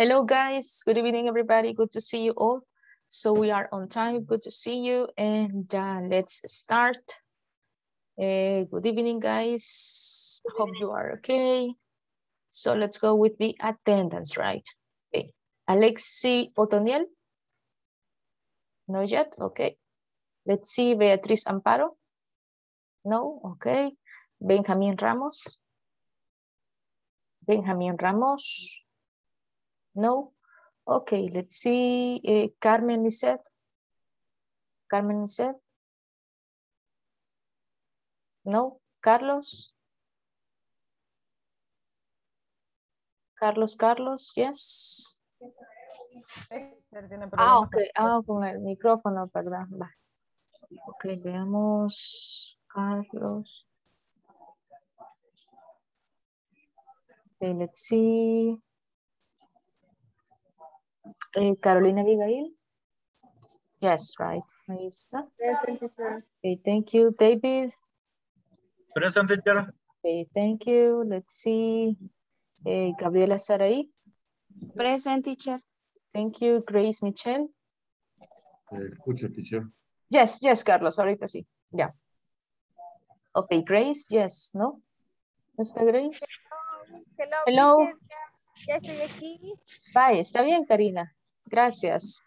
Hello guys, good evening everybody, good to see you all. So we are on time, good to see you, and let's start. Good evening guys, hope you are okay. So let's go with the attendance, right? Okay, Alexi Otoniel? No yet, okay. Let's see, Beatriz Amparo? No, okay. Benjamin Ramos? Benjamin Ramos? No? Okay, let's see. Carmen Lisette. Carmen Lisette. No? Carlos? Carlos, Carlos, yes. Ah, ok. Ah, con el micrófono, perdón. Va. Ok, veamos. Carlos. Okay, let's see. Carolina Abigail? Yes, right. Ahí está. Okay, thank you. David? Present, teacher. Okay, thank you. Let's see. Gabriela Sarai? Present, teacher. Thank you. Grace Michelle? Escucha, teacher. Yes, yes, Carlos. Ahorita sí. Yeah. Okay, Grace? Yes, ¿no? ¿No está Grace? Hello. Hello. Hello. Ya estoy aquí. Bye, está bien, Karina. Gracias.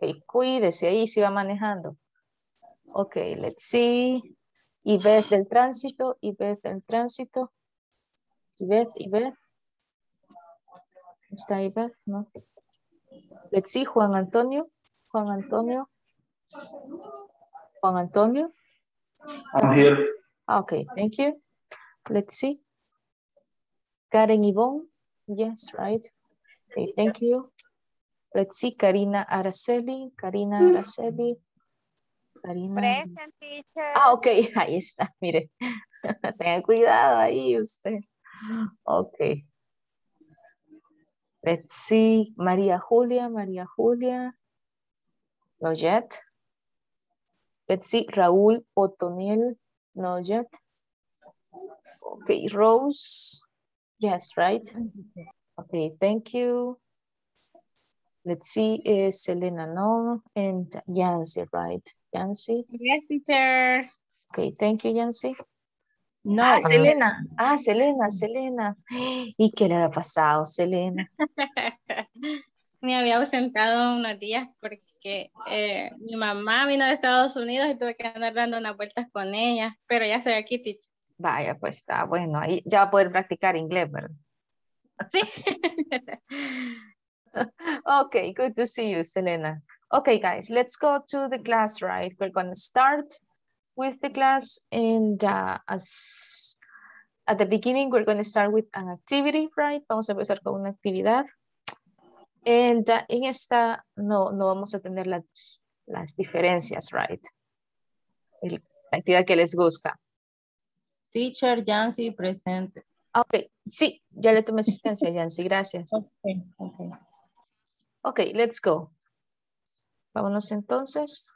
Okay, cuídese ahí si va manejando. Ok, let's see. Ivette del tránsito, Ivette del tránsito. Ivette, Ivette. ¿Está Ivette? No. Let's see, Juan Antonio. Juan Antonio. Juan Antonio. I'm here. Ok, thank you. Let's see. Karen Ivonne. Yes, right. Okay, thank you. Let's see, Karina Araceli. Karina Araceli. Karina. Present, teacher. Ah, ok, ahí está, mire. Tenga cuidado ahí usted. Ok. Let's see, María Julia, María Julia. No yet. Let's see, Raúl Otoniel. No yet. Ok, Rose. Yes, right. Okay, thank you. Let's see, Selena, no, and Yancy, right? Yancy? Yes, teacher. Okay, thank you, Yancy. No, ah, Selena. Ah, Selena, Selena. ¿Y qué le ha pasado, Selena? Me había ausentado unos días porque mi mamá vino de Estados Unidos y tuve que andar dando unas vueltas con ella, pero ya estoy aquí, teacher. Vaya, pues está bueno. Ahí ya va a poder practicar inglés, ¿verdad? Sí. Okay, good to see you, Selena. Okay, guys, let's go to the class, right? We're going to start with the class. And at the beginning, we're going to start with an activity, right? Vamos a empezar con una actividad. And en esta no vamos a tener las diferencias, right? La actividad que les gusta. Teacher, Yancy, presente. Ok, sí, ya le tomé asistencia, Yancy, gracias. Ok, let's go. Vámonos entonces.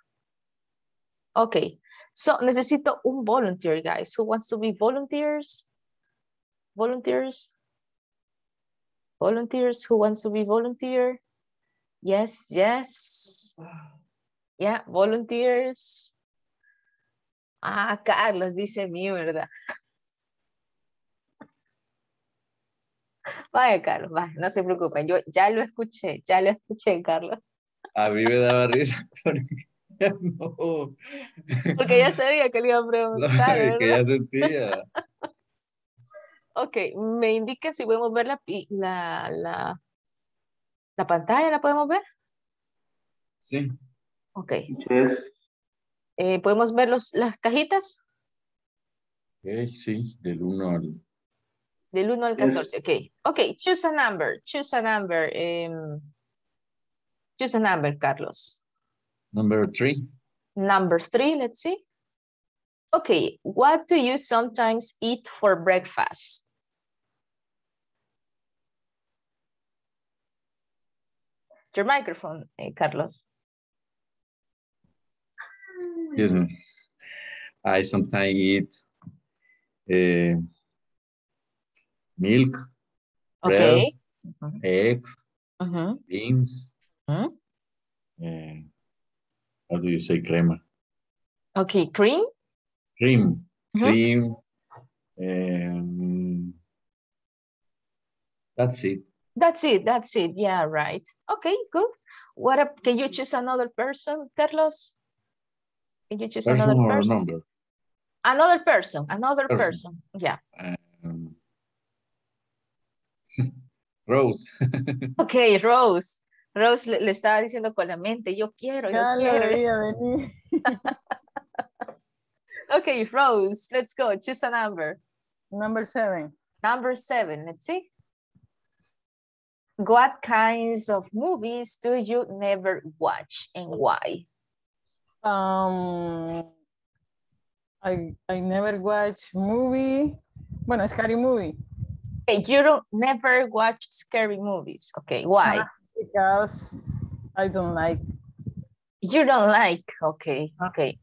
Ok, so necesito un volunteer, guys. Who wants to be volunteers? Volunteers? Volunteers, who wants to be volunteer? Yes, yes. Yeah, volunteers. Ah, Carlos dice mierda. Vaya, Carlos, vaya, no se preocupen. Yo ya lo escuché, Carlos. A mí me daba risa porque no. Porque ya sabía que le iba a preguntar. No, que ya sentía. Ok, me indica si podemos ver la pantalla, ¿la podemos ver? Sí. Ok. Yes. ¿Podemos ver las cajitas? Sí, del 1 al... Del 1 al 14, ok. Ok, choose a number, choose a number. Choose a number, Carlos. Number 3. Number 3, let's see. Ok, what do you sometimes eat for breakfast? Your microphone, Carlos. Excuse me. I sometimes eat milk, bread, okay. Eggs, beans. And how do you say crema? Okay, cream? Cream. Cream. That's it. That's it. That's it. Yeah, right. Okay, good. What up? Can you choose another person, Carlos? Can you choose person another person? Number? Another person. Another person. Yeah. Rose. Okay, Rose. Rose le estaba diciendo con la mente, yo quiero, yo quiero. Okay, Rose, let's go. Choose a number. Number 7. Number 7, let's see. What kinds of movies do you never watch and why? I never watch movie. Bueno, scary movie. Okay, you don't never watch scary movies. Okay, why? Because I don't like. You don't like. Okay, okay.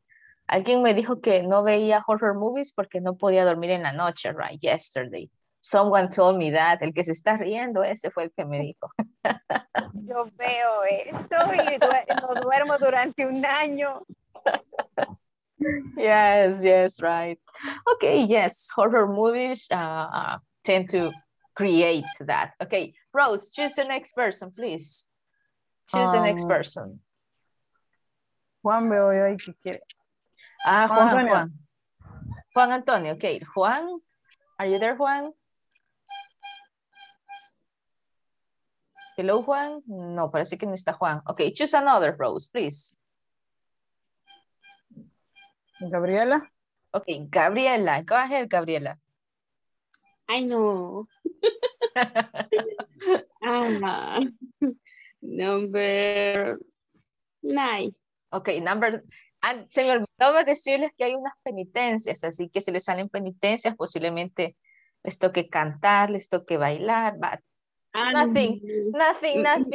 Alguien me dijo que no veía horror movies porque no podía dormir en la noche, right? Yesterday. Someone told me that. El que se está riendo, ese fue el que me dijo. Yo veo esto y no duermo durante un año. Yes, yes, right. Okay, yes. Horror movies tend to create that. Okay, Rose, choose the next person, please. Choose the next person. Juan veo yo ahí que quiere. Ah, Juan Antonio. Juan Antonio, okay. Juan, are you there, Juan? Hello, Juan. No, parece que no está Juan. Okay, choose another, Rose, please. Gabriela. Okay, Gabriela. Go ahead, Gabriela. I know. Number 9. Okay, number... se me olvidaba decirles que hay unas penitencias, así que si les salen penitencias, posiblemente les toque cantar, les toque bailar, but nothing difficult.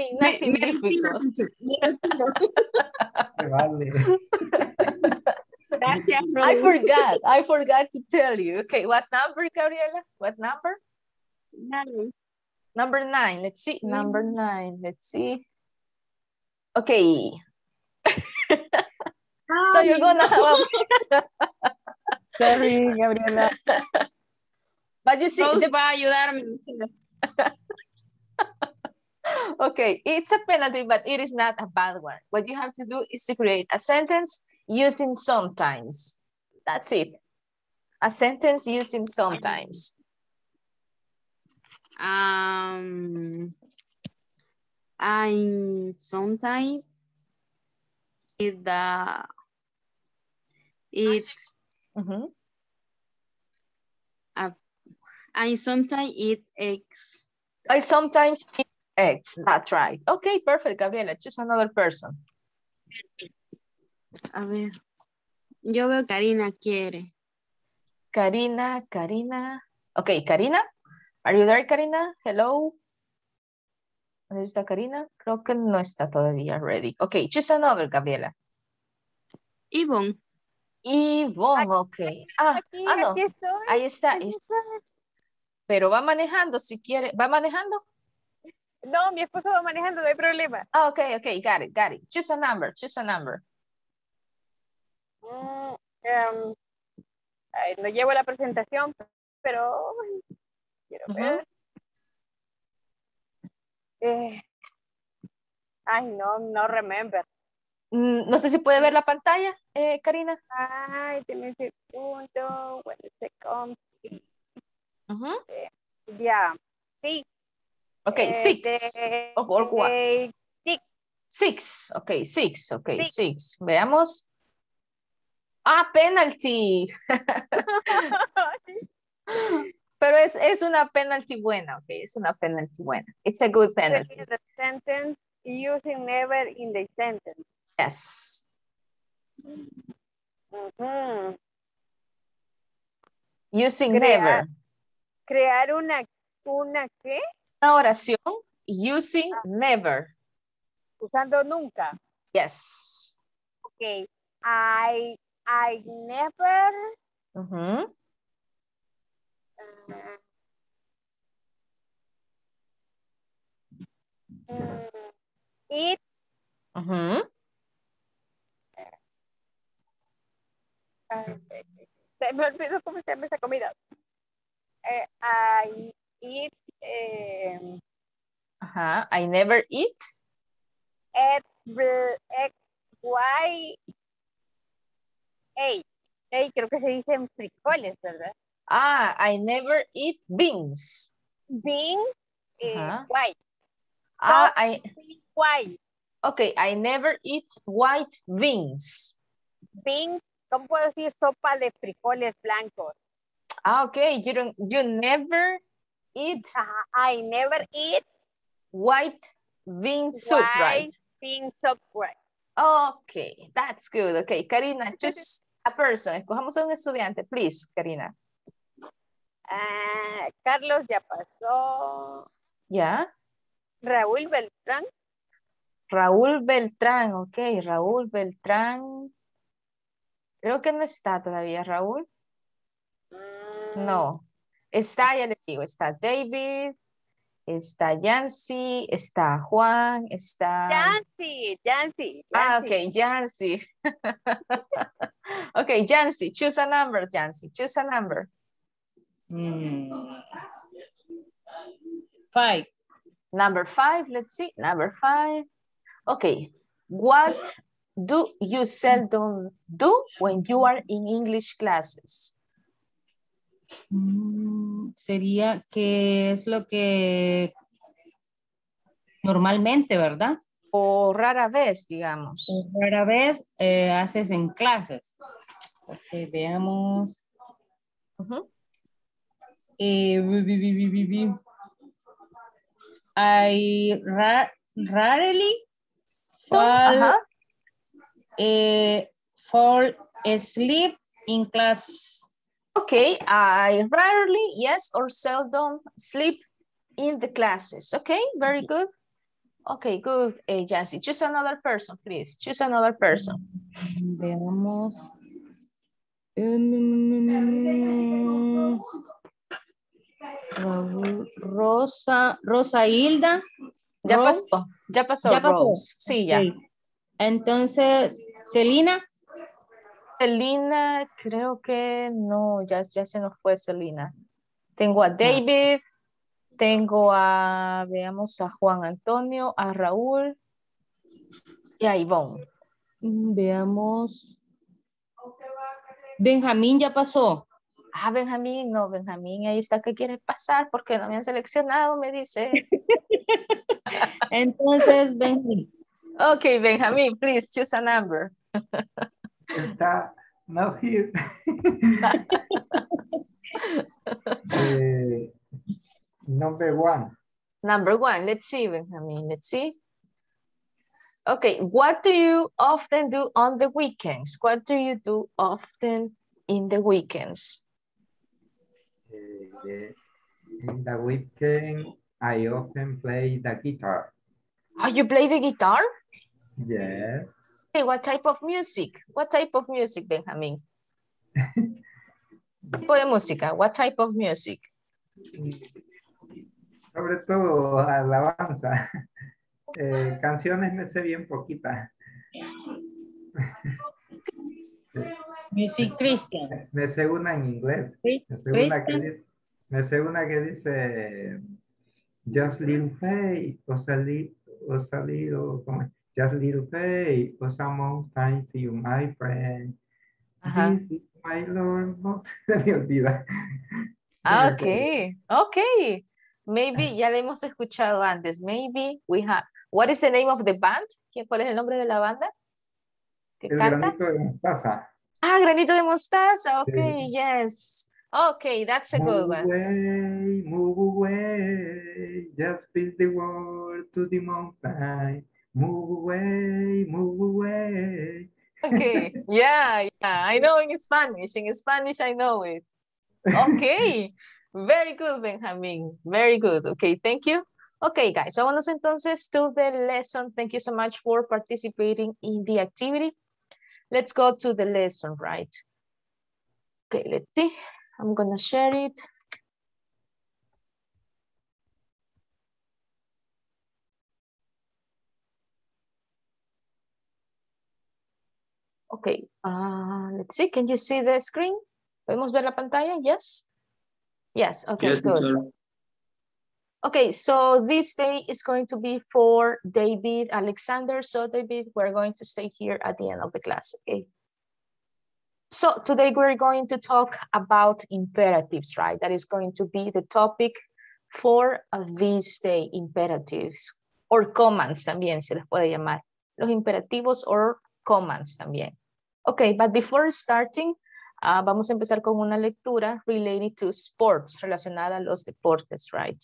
I forgot to tell you. Okay, what number, Gabriela? What number? 9. Number 9, let's see. Number 9, let's see. Okay. So you're gonna have a... Sorry, Gabriela. But you see... Rose va a ayudarme. Okay, it's a penalty, but it is not a bad one. What you have to do is to create a sentence using sometimes. That's it. A sentence using sometimes. I sometimes... I sometimes eat eggs. That's right. Okay, perfect, Gabriela. Choose another person. A ver. Yo veo Karina quiere. Karina. Okay, Karina. Are you there, Karina? Hello. ¿Dónde está Karina? Creo que no está todavía ready. Okay, choose another, Gabriela. Ivonne. Ivonne, okay. No. Ahí está. Pero va manejando si quiere. ¿Va manejando? No, mi esposo va manejando, no hay problema. Okay, got it. Choose a number. No llevo la presentación, pero quiero ver. Ay, no remember. No sé si puede ver la pantalla, Karina. Ay, déjame un segundo. Ya, sí. Ok, 6. Veamos. Ah, penalty. Pero es una penalty buena, ok, es una penalty buena. It's a good penalty. The sentence using never in the sentence. Yes. Using never. Crear una ¿qué? Una oración using never. Usando nunca. Yes. Ok, I never... Mm-hmm. Se me olvidó cómo se llama esa comida. I eat. I never eat. X, Y, A. Creo que se dicen frijoles, ¿verdad? Ah, I never eat beans. Beans, white. Ah, white. Okay, I never eat white beans. Beans, ¿cómo puedo decir sopa de frijoles blancos? Ah, okay, you never eat. I never eat. White bean soup, right? White bean soup, right. Okay, that's good. Okay, Karina, choose a person. Escojamos a un estudiante, please, Karina. Carlos ya pasó. ¿Ya? Raúl Beltrán. Raúl Beltrán, ok. Raúl Beltrán. Creo que no está todavía, Raúl. No. Está, ya le digo, está David, está Yancy, está Juan, está... Yancy. Ah, ok, Yancy. Ok, Yancy, choose a number, Yancy. Choose a number. 5. Number 5, let's see. Number 5. Okay. What do you seldom do when you are in English classes? Sería que es lo que normalmente, ¿verdad? O rara vez, digamos. O rara vez haces en clases. Okay, veamos. I rarely fall asleep in class. Okay, I rarely, yes, or seldom sleep in the classes. Okay, very good. Okay, good, Jancy. Choose another person, please. Choose another person. Veamos. Rosa Hilda. Ya Rose. Pasó, ya pasó. Ya pasó. Rose. Sí, ya. Okay. Entonces, Celina. Celina, creo que no, ya se nos fue Celina. Tengo a David, tengo a, veamos, a Juan Antonio, a Raúl y a Ivonne. Veamos. Benjamín ya pasó. Ah, Benjamín, no, Benjamín, ahí está que quiere pasar porque no me han seleccionado, me dice. Entonces, Benjamín. Ok, Benjamín, please, choose a number. Está, no here. Number 1. Number 1, let's see, Benjamín, let's see. Okay, what do you often do on the weekends? What do you do often in the weekends? In the weekend, I often play the guitar. Oh, you play the guitar? Yes. Hey, what type of music? What type of music, Benjamin? Tipo de música. What type of music? Sobre todo alabanza. Canciones me sé bien poquitas. Music Christian. Me sé una en inglés. Me sé una que dice Just Little Faith, Just Little Faith, or someone finds you, my friend. This is my Lord. Okay. Maybe ya la hemos escuchado antes. Maybe we have. What is the name of the band? ¿Cuál es el nombre de la banda? El Granito de Mostaza. Ah, Granito de Mostaza. Okay, yes. Okay, that's a good one. Move away, just build the world to the mountain. Move away. Okay, yeah. I know in Spanish. In Spanish, I know it. Okay, very good, Benjamin. Very good. Okay, thank you. Okay, guys, vámonos entonces to the lesson. Thank you so much for participating in the activity. Let's go to the lesson, right? Okay, let's see. I'm gonna share it. Okay, let's see. Can you see the screen? ¿Podemos ver la pantalla? Yes? Yes, okay, yes, good. Sir. Okay, so this day is going to be for David Alexander. So David, we're going to stay here at the end of the class, okay? So today we're going to talk about imperatives, right? That is going to be the topic for this day, imperatives or commands también se les puede llamar. Los imperativos or commands también. Okay, but before starting, vamos a empezar con una lectura related to sports, relacionada a los deportes, right?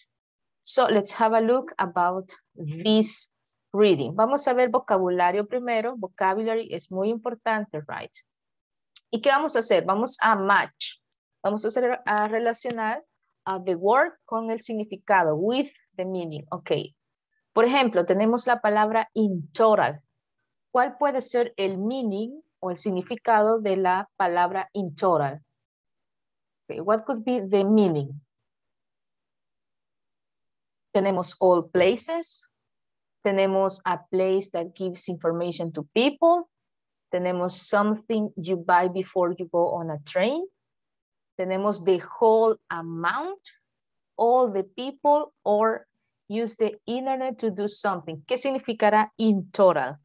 So let's have a look about this reading. Vamos a ver vocabulario primero. Vocabulary es muy importante, right? ¿Y qué vamos a hacer? Vamos a match. Vamos a, relacionar the word con el significado, with the meaning, ok. Por ejemplo, tenemos la palabra in total. ¿Cuál puede ser el meaning o el significado de la palabra in total? Okay, what could be the meaning? Tenemos all places. Tenemos a place that gives information to people. Tenemos something you buy before you go on a train. Tenemos the whole amount, all the people, or use the internet to do something. ¿Qué significará in total?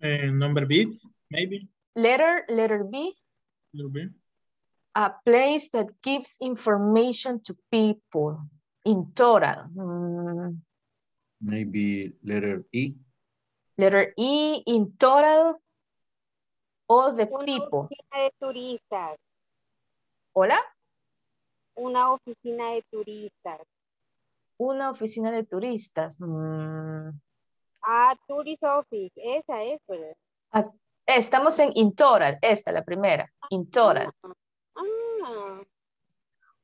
Number B, maybe. Letter B. Letter B. A place that gives information to people. In total. Maybe letter E. Letter E, in total, all the people. Una oficina de turistas. ¿Hola? Una oficina de turistas. Una oficina de turistas. Ah, tourist office, esa es, ¿verdad? Ah, estamos en in total, esta, la primera, in total.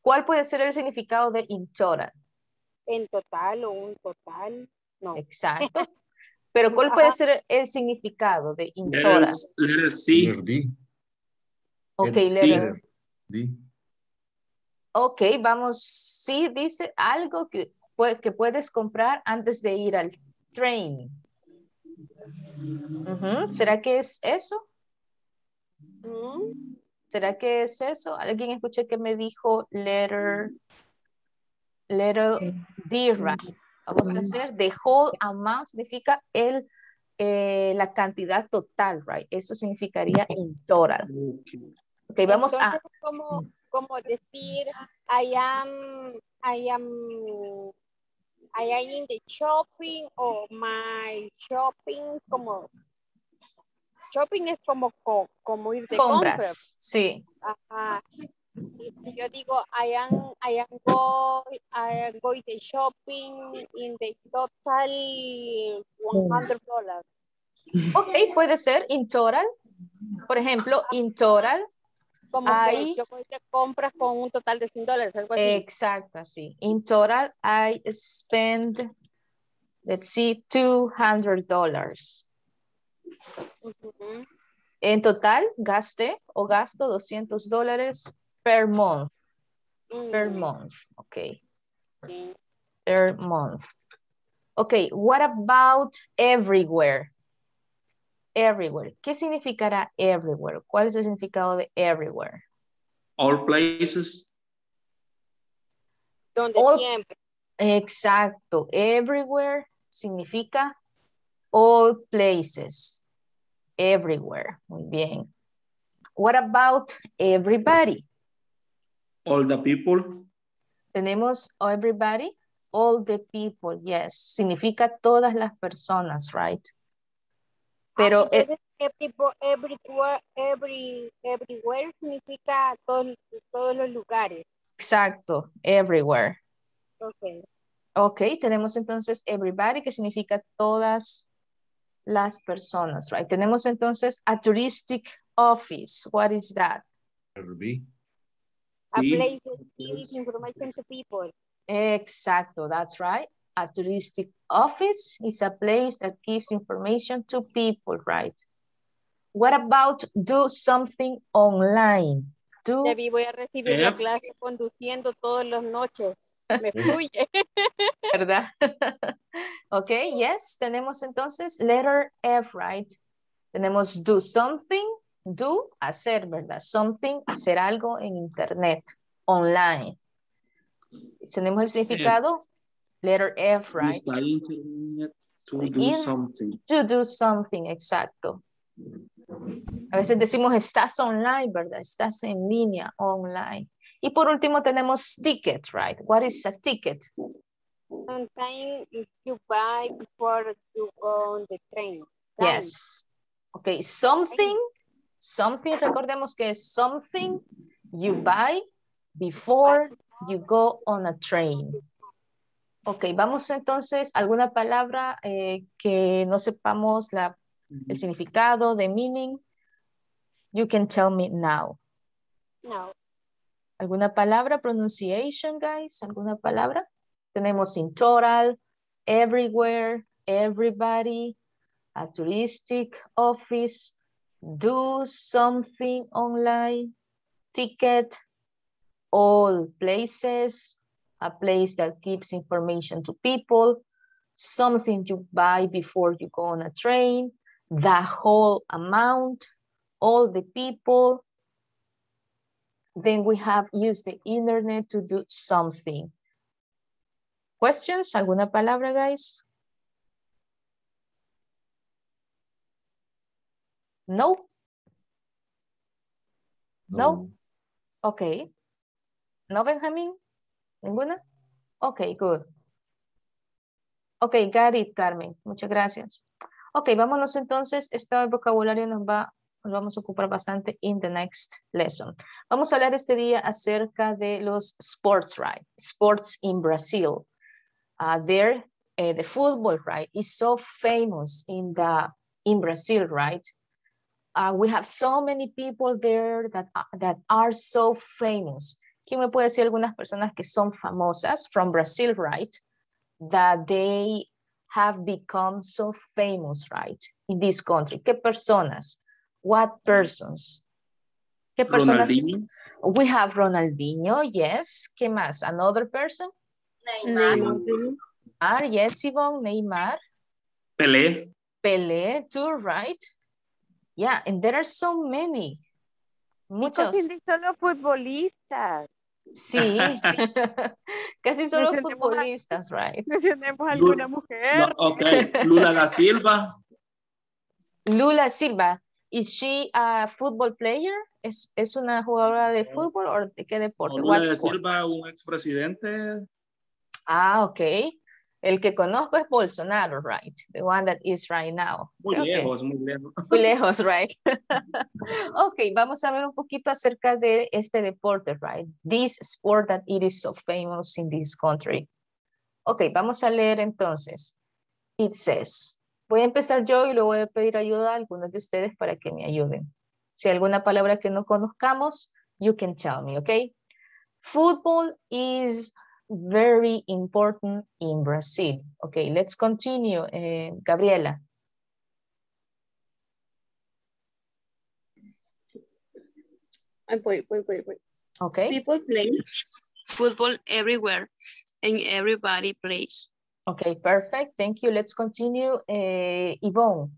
¿Cuál puede ser el significado de in total? En total o un total, no. Exacto. Pero ¿cuál puede ser el significado de in total? Letter C. Ok, letter D. Ok, vamos, sí, dice algo que puedes comprar antes de ir al train. ¿Será que es eso? ¿Será que es eso? Alguien escuché que me dijo letter D, right? Vamos a hacer the whole amount, significa la cantidad total, right? Eso significaría in total. Ok, vamos entonces, a... Como decir, I am in the shopping, o my shopping, como... Shopping es como ir de compras. Sí. Ajá. Yo digo, I am going to shopping in the total $100. Ok, puede ser in total. Por ejemplo, in total. Como que yo voy a compras con un total de $100, algo así. Exacto, sí. In total, I spend, let's see, $200. En total, gasto $200. Per month, per month, okay. Per month. Okay, what about everywhere? Everywhere, ¿qué significará everywhere? ¿Cuál es el significado de everywhere? All places. Donde siempre. Exacto, everywhere significa all places. Everywhere, muy bien. What about everybody? All the people. Tenemos everybody, all the people, yes. Significa todas las personas, right? Pero everywhere significa todos los lugares. Exacto, everywhere. Ok. Ok, tenemos entonces everybody, que significa todas las personas, right? Tenemos entonces a touristic office. What is that? Everybody. A place that gives information to people. Exacto, that's right. A touristic office is a place that gives information to people, right? What about do something online? David, voy a recibir la clase conduciendo todas las noches. Me fluye. ¿Verdad? Ok, yes. Tenemos entonces letter F, right? Tenemos do something, do, hacer, ¿verdad? Something, hacer algo en internet, online. Tenemos el significado, letter F, right? To do something, exacto. A veces decimos estás online, ¿verdad? Estás en línea, online. Y por último tenemos ticket, right? What is a ticket? Sometimes you buy before you go on the train. Yes. Okay, something, recordemos que es something you buy before you go on a train. Ok, vamos entonces a alguna palabra que no sepamos el significado, the meaning. You can tell me now. No. ¿Alguna palabra? Pronunciation, guys. ¿Alguna palabra? Tenemos in total, everywhere, everybody, a touristic, office, do something online, ticket, all places, a place that gives information to people, something you buy before you go on a train, the whole amount, all the people. Then we have used the internet to do something. Questions? ¿Alguna palabra, guys? No? Okay. ¿No, Benjamín? ¿Ninguna? Okay, good. Okay, got it, Carmen. Muchas gracias. Okay, vámonos entonces. Este vocabulario nos vamos a ocupar bastante in the next lesson. Vamos a hablar este día acerca de los sports, right? Sports in Brazil. The football, right, is so famous in Brazil, right? We have so many people there that are so famous. ¿Quién me puede decir algunas personas que son famosas from Brazil, right? That they have become so famous, right? In this country. ¿Qué personas? What persons? ¿Qué personas? Ronaldinho. We have Ronaldinho, yes. ¿Qué más? Another person? Neymar. Yes, Yvonne, Neymar. Pelé, too, right? Yeah, and there are so many. Muchos. Casi solo futbolistas. Sí, casi solo futbolistas, right? Mencionemos alguna mujer. Lula da Silva. Lula Silva. Is she a football player? ¿Es una jugadora de fútbol o de qué deporte? Lula da Silva, un expresidente. Ah, ok. El que conozco es Bolsonaro, right? The one that is right now. Muy lejos. Muy lejos, right? Ok, vamos a ver un poquito acerca de este deporte, right? This sport that it is so famous in this country. Ok, vamos a leer entonces. It says... Voy a empezar yo y le voy a pedir ayuda a algunos de ustedes para que me ayuden. Si hay alguna palabra que no conozcamos, you can tell me, okay? Football is very important in Brazil. Okay, let's continue, Gabriela. Wait. Okay. People play football everywhere and everybody plays. Okay, perfect. Thank you. Let's continue, Yvonne.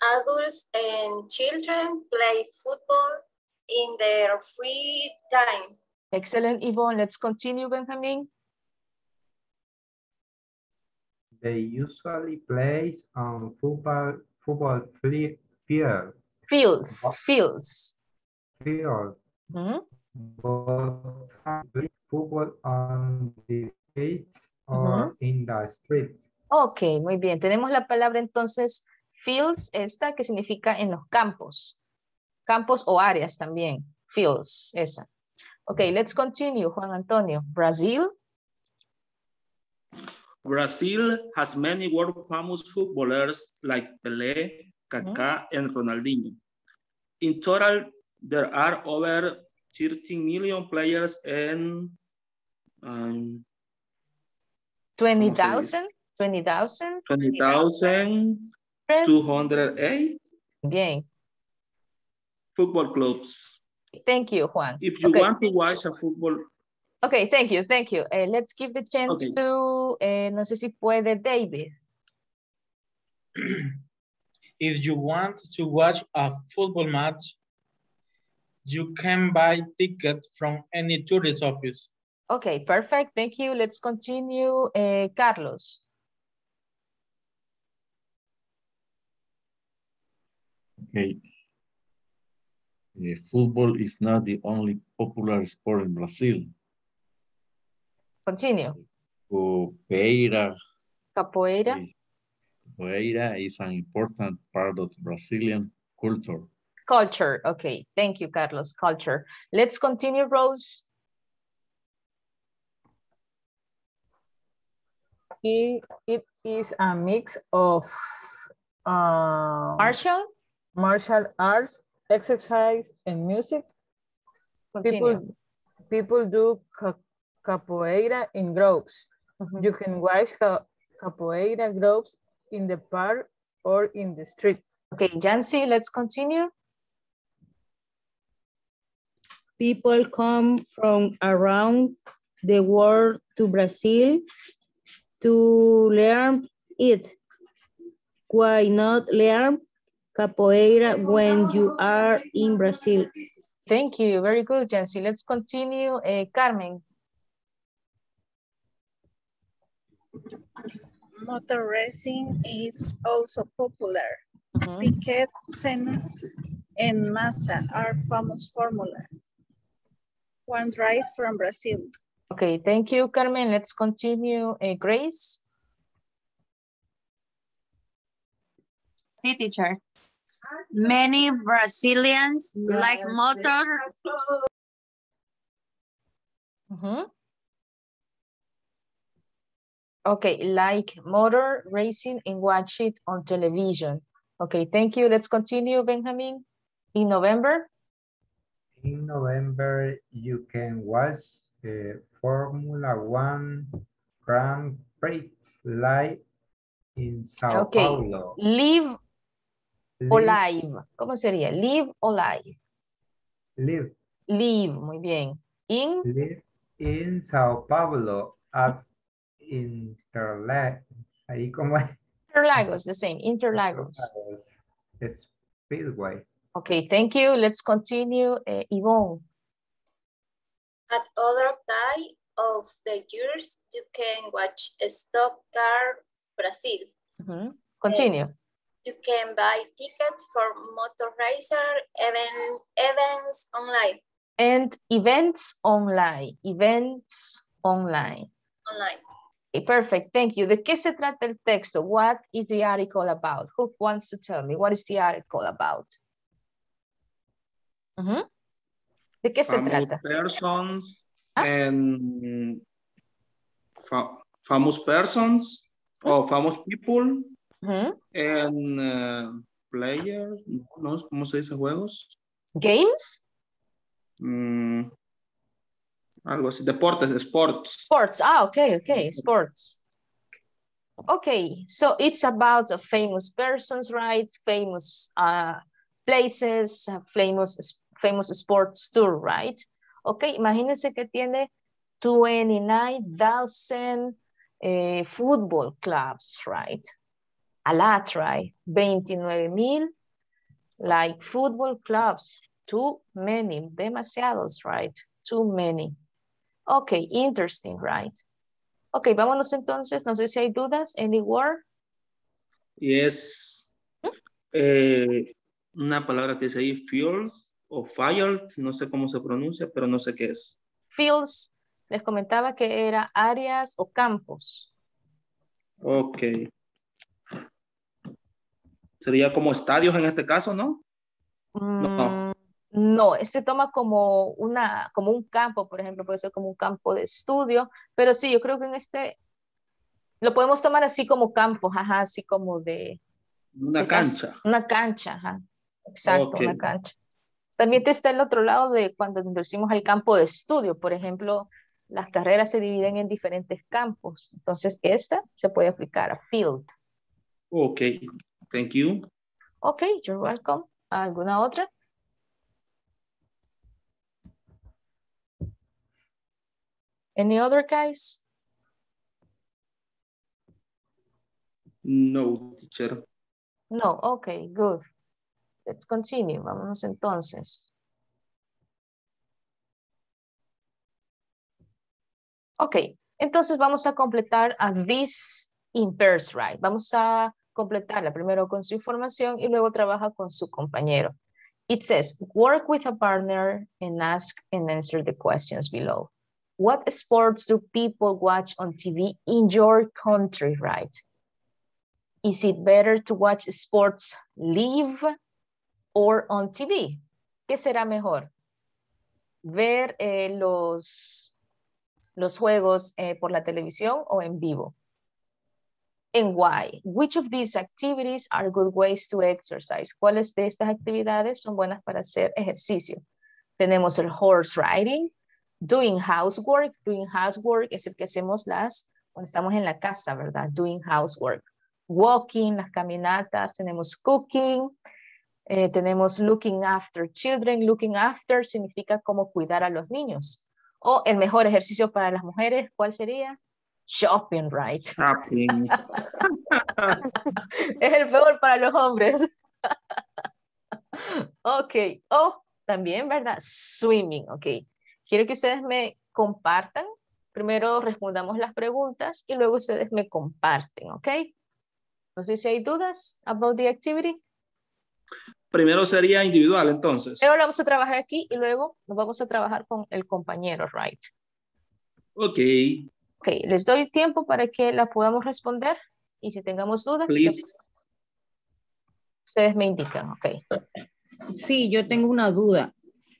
Adults and children play football in their free time. Excellent, Yvonne. Let's continue, Benjamin. They usually play on football field. Fields. Mm-hmm. But football on the or in the street. Ok, muy bien. Tenemos la palabra entonces fields, esta que significa en los campos. Campos o áreas también. Fields, esa. Ok, let's continue, Juan Antonio. Brazil. Brazil has many world famous footballers like Pelé, Kaká, and Ronaldinho. In total, there are over 13 million players and 20,208. Bien. Football clubs. Thank you, Juan. If you want to watch a football Okay, thank you, thank you. Let's give the chance okay. to, no sé si puede, David. If you want to watch a football match, you can buy tickets from any tourist office. Okay, perfect, thank you. Let's continue, Carlos. Okay. Football is not the only popular sport in Brazil. Continue. Capoeira is an important part of Brazilian culture. Culture, okay. Thank you, Carlos, culture. Let's continue, Rose. It is a mix of martial arts, exercise, and music. Continue. People do capoeira in groups. Mm-hmm. You can watch capoeira groups in the park or in the street. Okay, Jancy, let's continue. People come from around the world to Brazil to learn it. Why not learn capoeira when you are in Brazil? Thank you, very good, Jancy. Let's continue, Carmen. Motor racing is also popular. Mm-hmm. Piquet, Senna, and Massa are famous formula. One drive from Brazil. Okay, thank you, Carmen. Let's continue, Grace. See, teacher. Many Brazilians like motor. Mm-hmm. Okay, like motor racing and watch it on television. Okay, thank you. Let's continue, Benjamin. In November, you can watch the Formula One Grand Prix live in Sao Paulo. Okay, live o live. ¿Cómo sería? Live o live. Live. Live, muy bien. In Sao Paulo at Interlagos. Ahí como es. Interlagos, the same, Interlagos. It's Speedway. Okay, thank you. Let's continue, Yvonne. At other time of the years, you can watch Stock Car Brazil. Mm-hmm. Continue. You can buy tickets for motor racer events online. Events online. Okay, perfect, thank you. ¿De qué se trata el texto? What is the article about? Who wants to tell me? What is the article about? Uh-huh. ¿De qué famous se trata? Persons and famous persons or famous people and players. No, ¿cómo se dice juegos? Games? Algo así, deportes, sports. Sports, ah, okay, okay, sports. Okay, so it's about famous persons, right? Famous places, famous sports tour, right? Okay, imagínense que tiene 29,000 football clubs, right? A lot, right? 29,000, like football clubs, too many, demasiados, right? Too many. Okay, interesting, right? Okay, vámonos entonces. No sé si hay dudas. Any word? Yes. ¿Mm? Una palabra que dice ahí, fuels o fires. No sé cómo se pronuncia, pero no sé qué es. Fields, les comentaba que era áreas o campos. Ok. Sería como estadios en este caso, ¿no? No. No, se toma como un campo, por ejemplo, puede ser como un campo de estudio, pero sí, yo creo que en este lo podemos tomar así como campo, ajá, así como de una cancha. Una cancha, ajá. Exacto, okay. Una cancha. También está el otro lado de cuando introducimos al campo de estudio, por ejemplo, las carreras se dividen en diferentes campos, entonces esta se puede aplicar a field. Ok, thank you. Ok, you're welcome. ¿Alguna otra? Any other guys? No, teacher. No, okay, good. Let's continue. Vámonos entonces. Ok, entonces vamos a completar a this in pairs, right? Vamos a completarla primero con su información y luego trabaja con su compañero. It says, work with a partner and ask and answer the questions below. What sports do people watch on TV in your country, right? Is it better to watch sports live or on TV? ¿Qué será mejor? Ver los juegos por la televisión o en vivo. And why? Which of these activities are good ways to exercise? ¿Cuáles de estas actividades son buenas para hacer ejercicio? Tenemos el horse riding, doing housework. Doing housework es el que hacemos cuando estamos en la casa, ¿verdad? Doing housework. Walking, las caminatas. Tenemos cooking. Tenemos looking after children. Looking after significa como cuidar a los niños. O el mejor ejercicio para las mujeres, ¿cuál sería? Shopping, right? Shopping. Es el peor para los hombres. Ok. O también, ¿verdad? Swimming, ok. Quiero que ustedes me compartan. Primero respondamos las preguntas y luego ustedes me comparten, ok. No sé si hay dudas about the activity. Primero sería individual, entonces. Pero lo vamos a trabajar aquí y luego nos vamos a trabajar con el compañero, right? Ok. Ok, les doy tiempo para que la podamos responder y si tengamos dudas, ustedes me indican, ok. Sí, yo tengo una duda.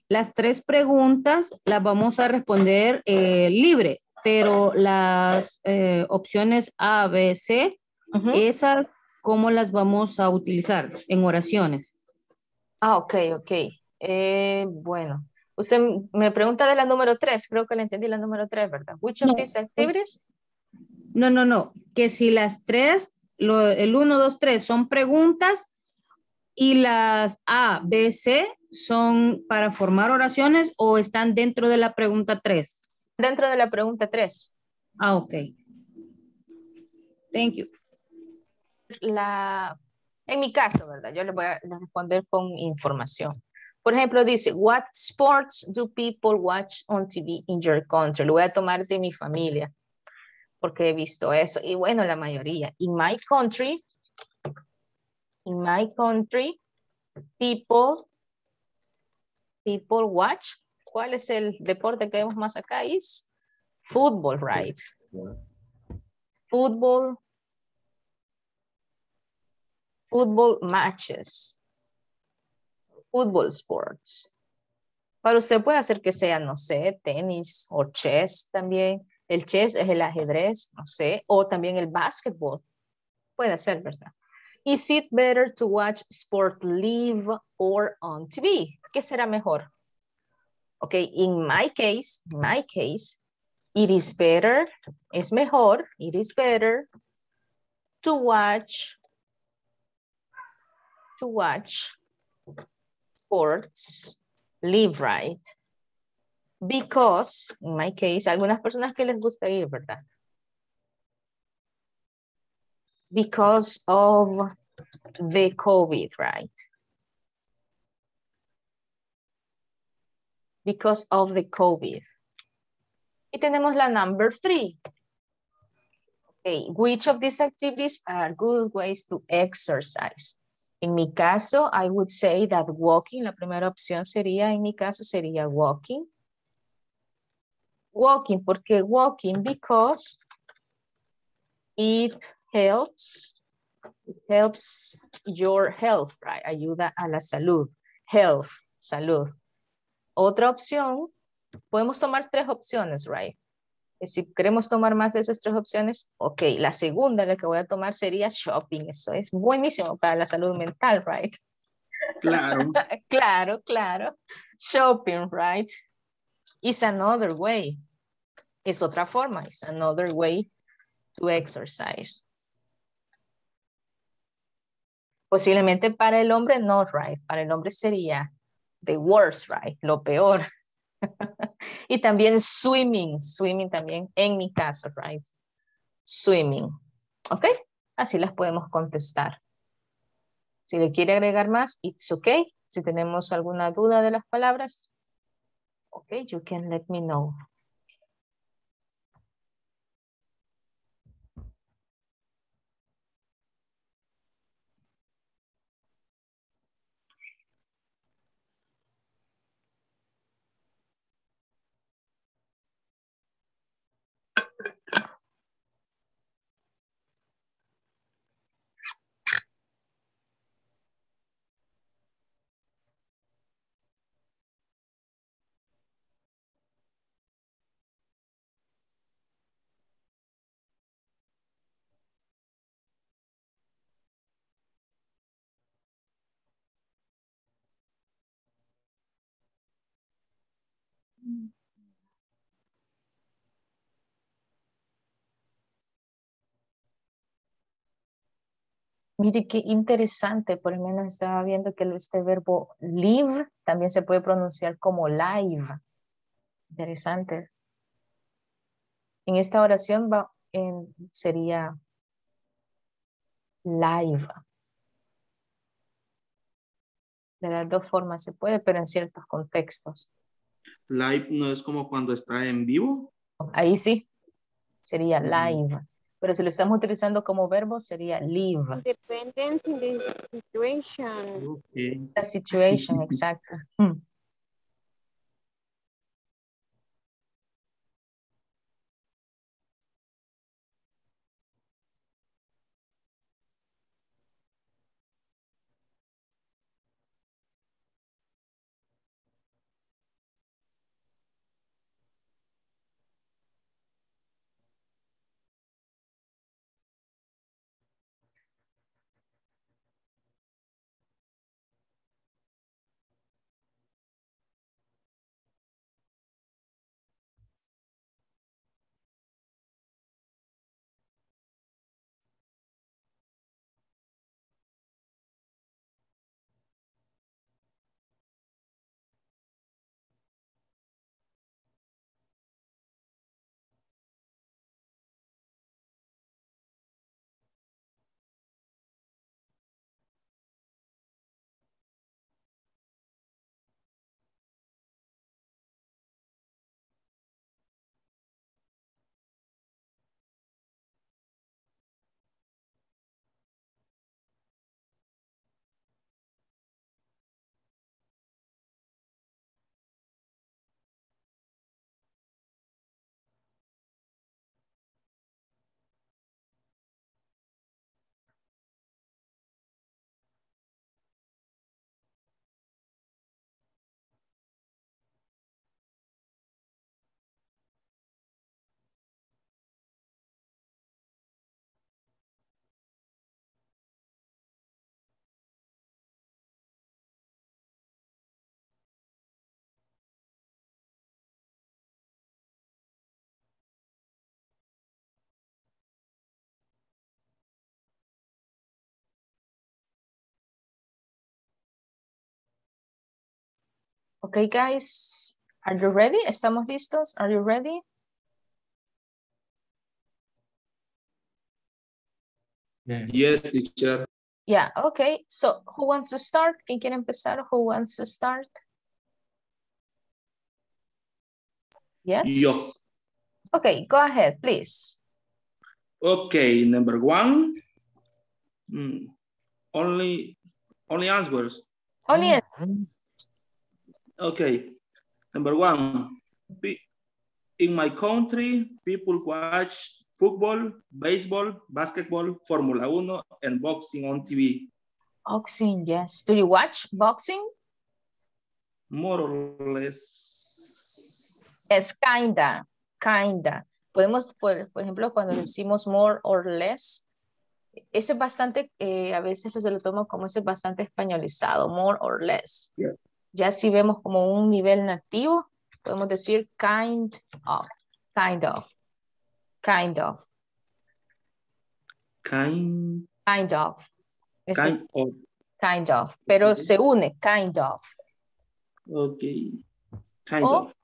Las tres preguntas las vamos a responder libre, pero las opciones A, B, C, esas, ¿cómo las vamos a utilizar en oraciones? Ah, ok, ok. Bueno, usted me pregunta de la número 3, creo que le entendí la número 3, ¿verdad? Which of these activities? No, no, no, que si las tres, el 1, 2, 3 son preguntas y las A, B, C son para formar oraciones o están dentro de la pregunta 3. Dentro de la pregunta 3. Ah, ok. Thank you. En mi caso, ¿verdad? Yo le voy a responder con información. Por ejemplo, dice, what sports do people watch on TV in your country? Lo voy a tomar de mi familia, porque he visto eso. Y bueno, la mayoría. In my country, people watch. ¿Cuál es el deporte que vemos más acá? Es fútbol, right? Football matches, football sports. Para usted puede hacer que sea, no sé, tenis o chess también. El chess es el ajedrez, no sé, o también el básquetbol. Puede ser, ¿verdad? Is it better to watch sport live or on TV? ¿Qué será mejor? Ok, in my case, it is better, es mejor, it is better to watch sports live, right? Because, in my case, algunas personas que les gusta ir, ¿verdad? Because of the COVID, right? Because of the COVID. Y tenemos la number 3. Okay, which of these activities are good ways to exercise? En mi caso, I would say that walking, la primera opción sería, en mi caso sería walking. Walking, ¿por qué walking? Because it helps your health, right? Ayuda a la salud, health, salud. Otra opción, podemos tomar tres opciones, right? Si queremos tomar más de esas tres opciones, ok, la segunda, la que voy a tomar sería shopping. Eso es buenísimo para la salud mental, right? Claro. Claro, claro. Shopping, right? It's another way. Es otra forma. It's another way to exercise. Posiblemente para el hombre no, right? Para el hombre sería the worst, right? Lo peor. Y también swimming, swimming también en mi caso, right? Swimming, ¿ok? Así las podemos contestar. Si le quiere agregar más, it's okay. Si tenemos alguna duda de las palabras, okay, you can let me know. Mire qué interesante, por lo menos estaba viendo que este verbo live también se puede pronunciar como live. Interesante. En esta oración sería live. De las dos formas se puede, pero en ciertos contextos. Live no es como cuando está en vivo. Ahí sí, sería live. Pero si lo estamos utilizando como verbo, sería live. Dependent de la situation. Okay. La situation, exacto. Okay, guys, are you ready? ¿Estamos listos? Are you ready? Yes, teacher. Yeah, okay. So, who wants to start? ¿Quién quiere empezar? Who wants to start? Yes? Yo. Okay, go ahead, please. Okay, number one. Only answers. Only answers. Okay, number one, in my country, people watch football, baseball, basketball, Formula Uno, and boxing on TV. Boxing, yes. Do you watch boxing? More or less. Es kinda, kinda. Podemos, por ejemplo, cuando decimos more or less, ese es bastante, a veces se lo tomo como ese bastante españolizado, more or less. Yes. Ya si vemos como un nivel nativo, podemos decir kind of, kind of, kind of. Kind of. Kind of. Kind of. Pero se une, kind of. Ok. Kind of.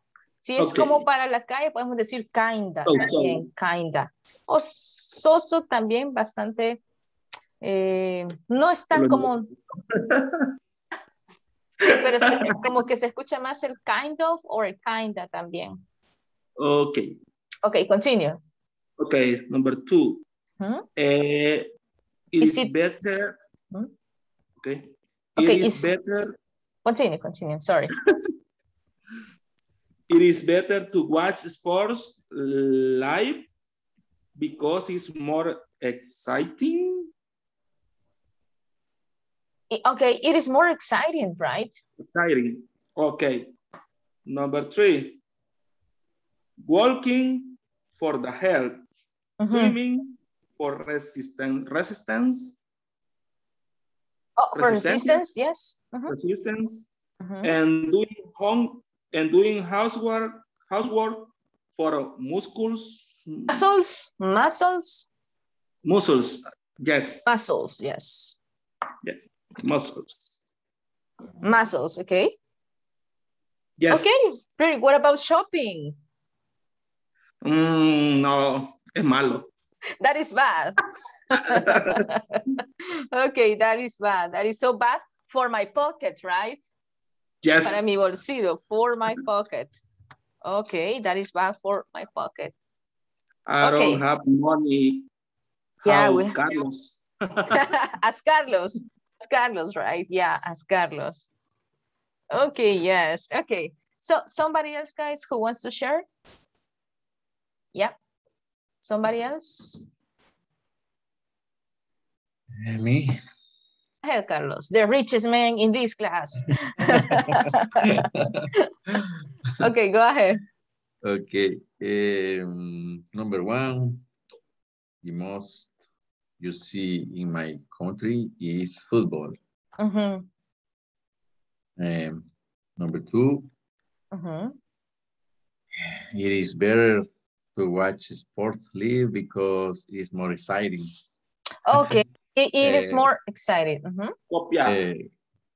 Si es como para la calle, podemos decir kinda, también, kinda. O soso también, bastante, no es tan como... Pero se, como que se escucha más el kind of o el kinda también. Ok. Ok, continue. Ok, number two. Hmm? Is it better... Hmm? Okay. It is better... Continue, sorry. It is better to watch sports live because it's more exciting. Okay, it is more exciting, right? Exciting. Okay. Number three. Walking for the health. Mm-hmm. Swimming for resistance. Oh, resistance, yes. Mm-hmm. Resistance. Mm-hmm. And doing housework for muscles, okay. Yes. Okay, what about shopping? No, es malo. That is bad. Okay, that is bad. That is so bad for my pocket, right? Yes. Para mi bolsillo, for my pocket. Okay, that is bad for my pocket. I don't have money. Carlos. As Carlos, right? Yeah, as Carlos. Okay, yes. Okay. So somebody else, guys, who wants to share? Yeah. Somebody else? Me. Hey, Carlos, the richest man in this class. Okay, go ahead. Okay. Number one, the most you see in my country is football. Mm-hmm. Number two, mm-hmm. It is better to watch sports league because it's more exciting. Okay. It is more exciting. Mm-hmm.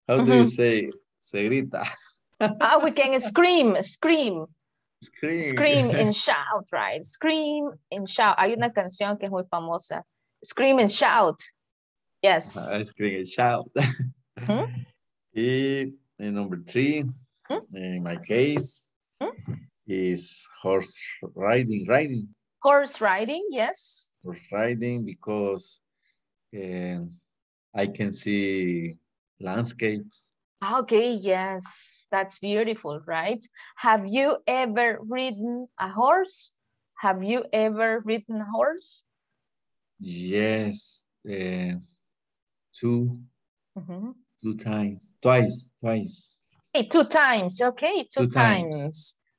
How do you say, se grita? We can scream and shout, right? Scream and shout. Hay una canción que es muy famosa. Scream and shout. Yes. Scream and shout. Hmm? And number three, in my case, is horse riding. Horse riding, yes. Horse riding because... I can see landscapes. Okay, yes, that's beautiful, right? Have you ever ridden a horse? Yes, twice. Hey, two times.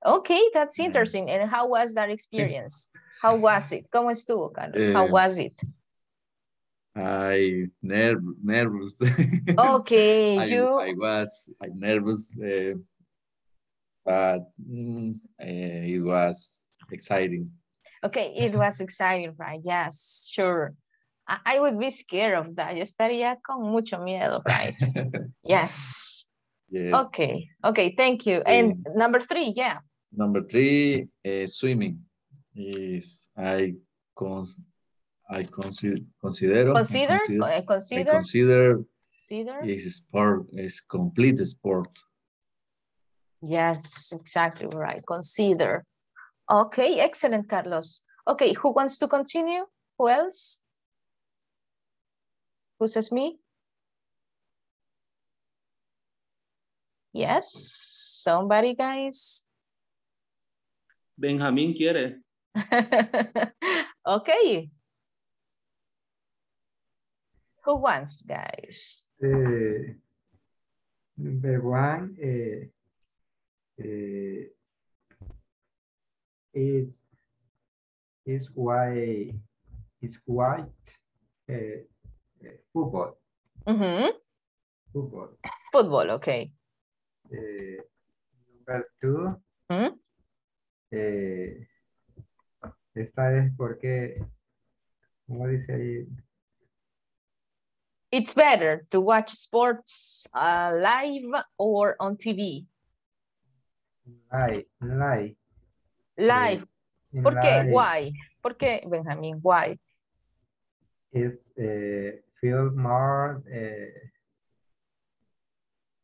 Okay, that's interesting. And how was that experience? How was it? ¿Cómo estuvo, Carlos? How was it? I nervous. Okay, I was nervous, but it was exciting. Okay, it was exciting, right? Yes, sure. I would be scared of that. Yo estaría con mucho miedo, right? Yes. Yes. Okay. Thank you. And number three, yeah. Number three, swimming. Yes, I consider is sport, is complete sport. Yes, exactly right. Consider. Okay, excellent, Carlos. Okay, who wants to continue? Who else? Who says me? Yes, somebody, guys. Benjamin quiere. Okay. Who wants, guys? Number one, it's football. Mm-hmm. Football. Okay. Number two. Mm-hmm. Esta es porque, ¿cómo dice ahí? It's better to watch sports live or on TV. Life. ¿Por qué? Why? ¿Por qué, Benjamín? Why? It's feel more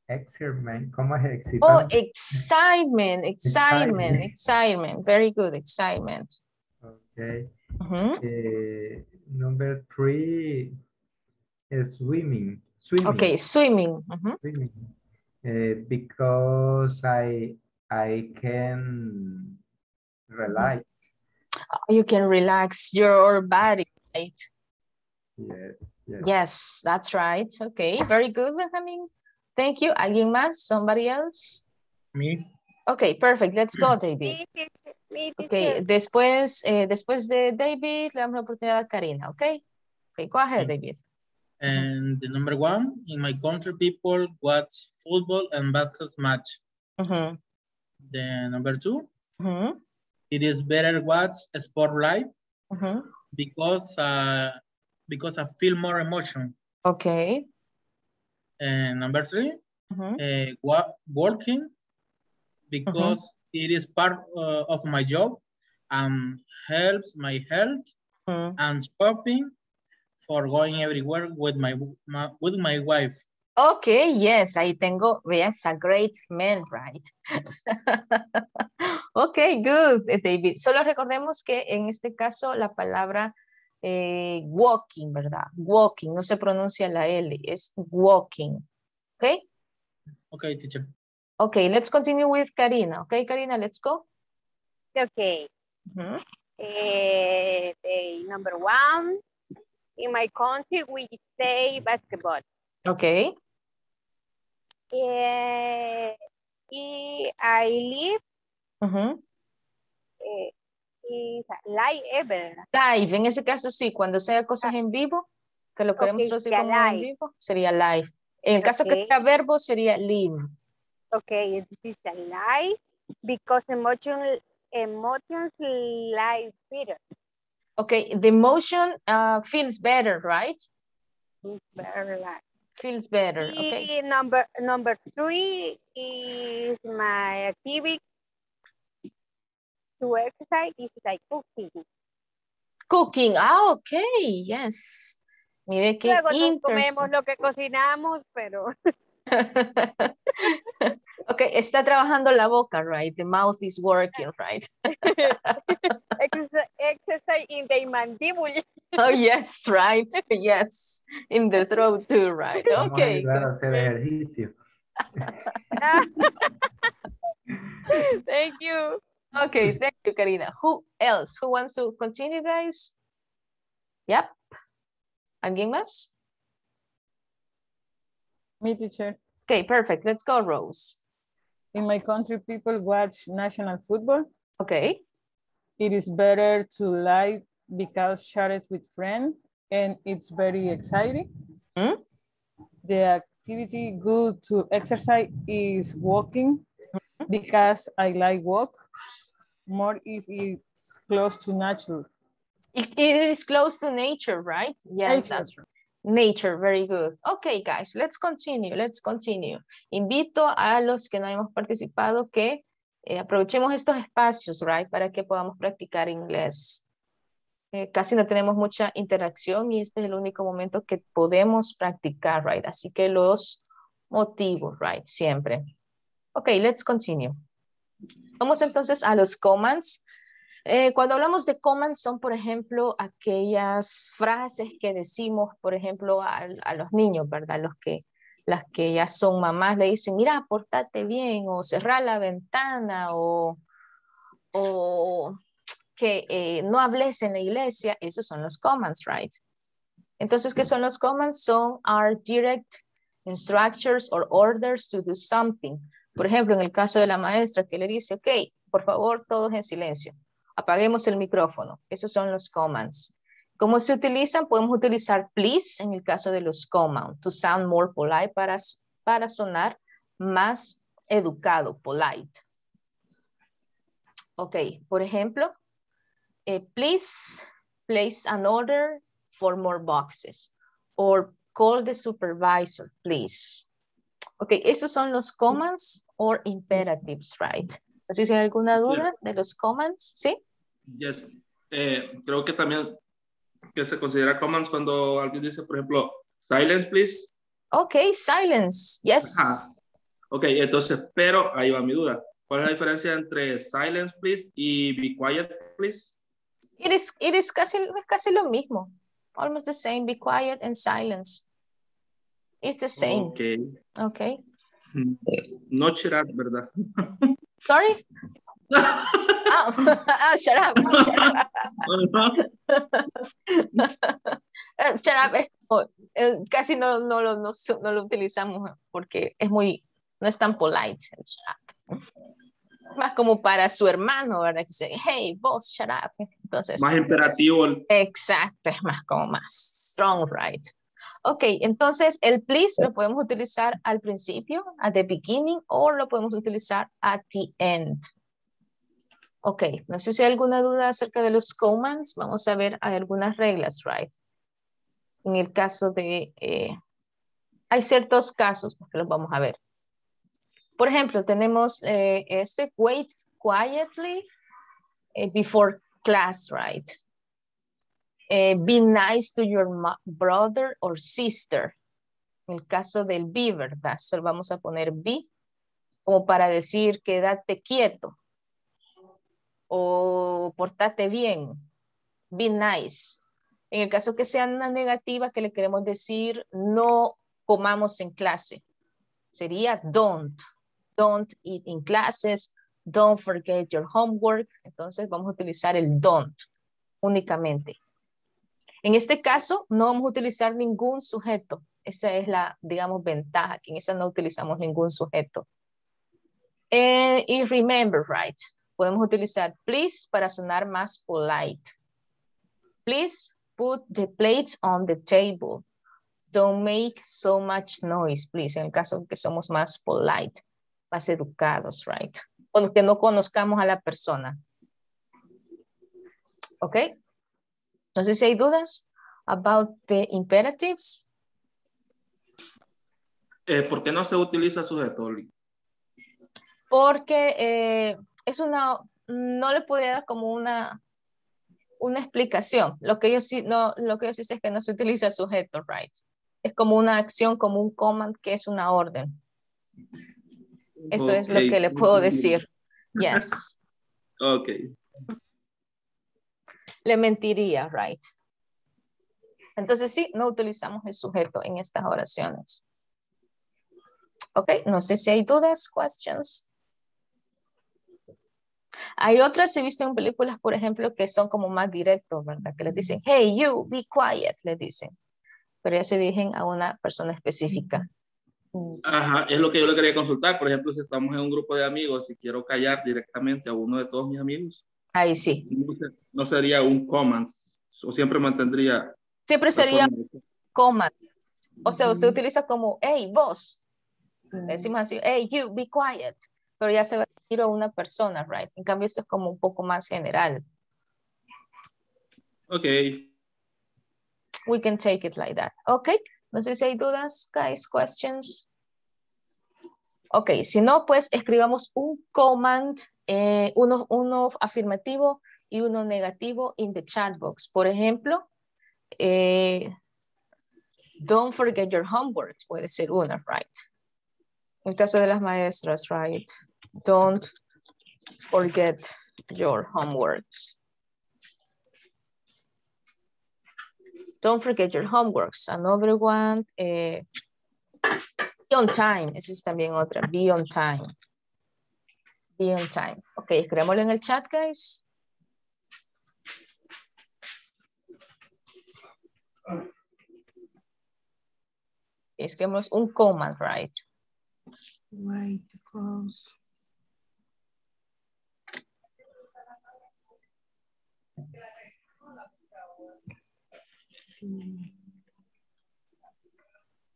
excitement. ¿Cómo es excitement? Oh, excitement. Very good, excitement. Okay. Uh-huh. Number 3 is swimming. Okay, swimming. Uh-huh. Swimming. Because I can relax. You can relax your body, right? Yes, that's right. Okay, very good, Benjamin. Thank you. ¿Alguien más? Somebody else? Me. Okay, perfect. Let's go, David. Okay, después de David, le damos la oportunidad a Karina, okay? Okay, go ahead, David. And the number 1, in my country, people watch football and basketball match. Mm-hmm. The number 2, mm-hmm. It is better watch a sport live, mm-hmm. because I feel more emotion. Okay. And number 3, mm-hmm. Walking, because mm-hmm. it is part of my job and helps my health, mm-hmm. and shopping for going everywhere with my wife. Okay, yes, ahí tengo, yes, a great man, right? Okay, good, David. Solo recordemos que en este caso la palabra walking, ¿verdad? Walking, no se pronuncia la L, es walking. Okay? Okay, teacher. Okay, let's continue with Karina. Okay, Karina, let's go. Okay. Mm-hmm. Number 1, in my country, we say basketball. Okay. I live, uh-huh. Live ever. Live, en ese caso sí, cuando sea cosas en vivo, que lo queremos traducir como en vivo, sería live. En el caso que sea verbo, sería live. Okay, it is a live because emotions live better. Okay, the emotion feels better, right? Better life. Feels better. Okay. Number 3 is my activity to exercise is like cooking. Cooking. Ah, okay. Yes. Mire que luego no comemos lo que cocinamos, pero. Okay. Está trabajando la boca, right? The mouth is working, right? Exercise in the mandibula. Oh, yes, right. Yes. In the throat too, right? Okay. Thank you. Okay, thank you, Karina. Who else? Who wants to continue, guys? Yep. ¿Alguien más? Me, teacher. Okay, perfect. Let's go, Rose. In my country, people watch national football. Okay. It is better to live because share it with friends and it's very exciting. Mm? The activity good to exercise is walking, mm-hmm. because I like walk more if it's close to nature. It is close to nature, right? Yes, nature. That's right. Nature, very good. Okay, guys, let's continue. Invito a los que no hemos participado que aprovechemos estos espacios, right, para que podamos practicar inglés. Casi no tenemos mucha interacción y este es el único momento que podemos practicar, right? Así que los motivo, right, siempre. Ok, let's continue. Vamos entonces a los commands. Cuando hablamos de commands son, por ejemplo, aquellas frases que decimos, por ejemplo, a los niños, ¿verdad? Las que ya son mamás le dicen, mira, pórtate bien, o cerrar la ventana, o que no hables en la iglesia. Esos son los commands, right? Entonces, ¿qué son los commands? Son our direct instructions or orders to do something. Por ejemplo, en el caso de la maestra que le dice, ok, por favor, todos en silencio, apaguemos el micrófono. Esos son los commands. ¿Cómo se utilizan? Podemos utilizar please en el caso de los commands, to sound more polite, para sonar más educado, polite. Ok, por ejemplo, please place an order for more boxes or call the supervisor, please. Ok, esos son los commands or imperatives, right? Entonces, si hay alguna duda de los comments, ¿sí? Yes. Creo que también que se considera comments cuando alguien dice, por ejemplo, silence, please. Ok, silence, yes. Ajá. Ok, entonces, pero ahí va mi duda. ¿Cuál es la diferencia entre silence, please, y be quiet, please? It is casi lo mismo. Almost the same, be quiet and silence. It's the same. Okay. Okay. No chirat, ¿verdad? Sorry? Oh, shut up. Shut up. Casi no lo utilizamos porque es muy, no es tan polite. Shut up. Más como para su hermano, ¿verdad? Que dice, hey, vos, shut up. Entonces, más imperativo. Exacto, es más como más strong, right? Ok, entonces el please lo podemos utilizar al principio, at the beginning, o lo podemos utilizar at the end. Ok, no sé si hay alguna duda acerca de los commands. Vamos a ver, hay algunas reglas, right? En el caso de, hay ciertos casos que los vamos a ver. Por ejemplo, tenemos este wait quietly before class, right? Be nice to your brother or sister. En el caso del be, ¿verdad? Solo vamos a poner be como para decir quédate quieto o portate bien. Be nice. En el caso que sea una negativa que le queremos decir no comamos en clase. Sería don't. Don't eat in classes, don't forget your homework. Entonces vamos a utilizar el don't únicamente. En este caso no vamos a utilizar ningún sujeto. Esa es la, digamos, ventaja, que en esa no utilizamos ningún sujeto. Y remember, right? Podemos utilizar please para sonar más polite. Please put the plates on the table. Don't make so much noise, please. En el caso que somos más polite, más educados, right? O que no conozcamos a la persona. Ok. Entonces, ¿hay dudas about the imperatives? ¿Por qué no se utiliza sujeto? Porque es una, no le podría dar como una explicación. Lo que yo sí sé es que no se utiliza sujeto, right? Es como una acción, como un command que es una orden. Eso okay. Es lo que le puedo decir. Yes. Ok. Le mentiría, right? Entonces sí, no utilizamos el sujeto en estas oraciones. Ok, no sé si hay dudas, questions. Hay otras, he visto en películas, por ejemplo, que son como más directos, ¿verdad? Que les dicen, hey, you, be quiet, les dicen. Pero ya se dirigen a una persona específica. Ajá, es lo que yo le quería consultar. Por ejemplo, si estamos en un grupo de amigos y quiero callar directamente a uno de todos mis amigos. Ahí sí. No sería un command. O siempre mantendría. Siempre sería command. O sea, usted utiliza como, hey, vos. Decimos así, hey, you, be quiet. Pero ya se va a ir a una persona, right? En cambio, esto es como un poco más general. Ok. We can take it like that. Okay. No sé si hay dudas, guys, questions. Ok, si no, pues escribamos un command, uno afirmativo y uno negativo in the chat box. Por ejemplo, don't forget your homework. Puede ser una, right? En caso de las maestras, right? Don't forget your homework. Don't forget your homeworks. Another one, be on time. Esa es también otra, be on time. Be on time. Ok, escribámoslo en el chat, guys. Escribamos un command, right? Right, because...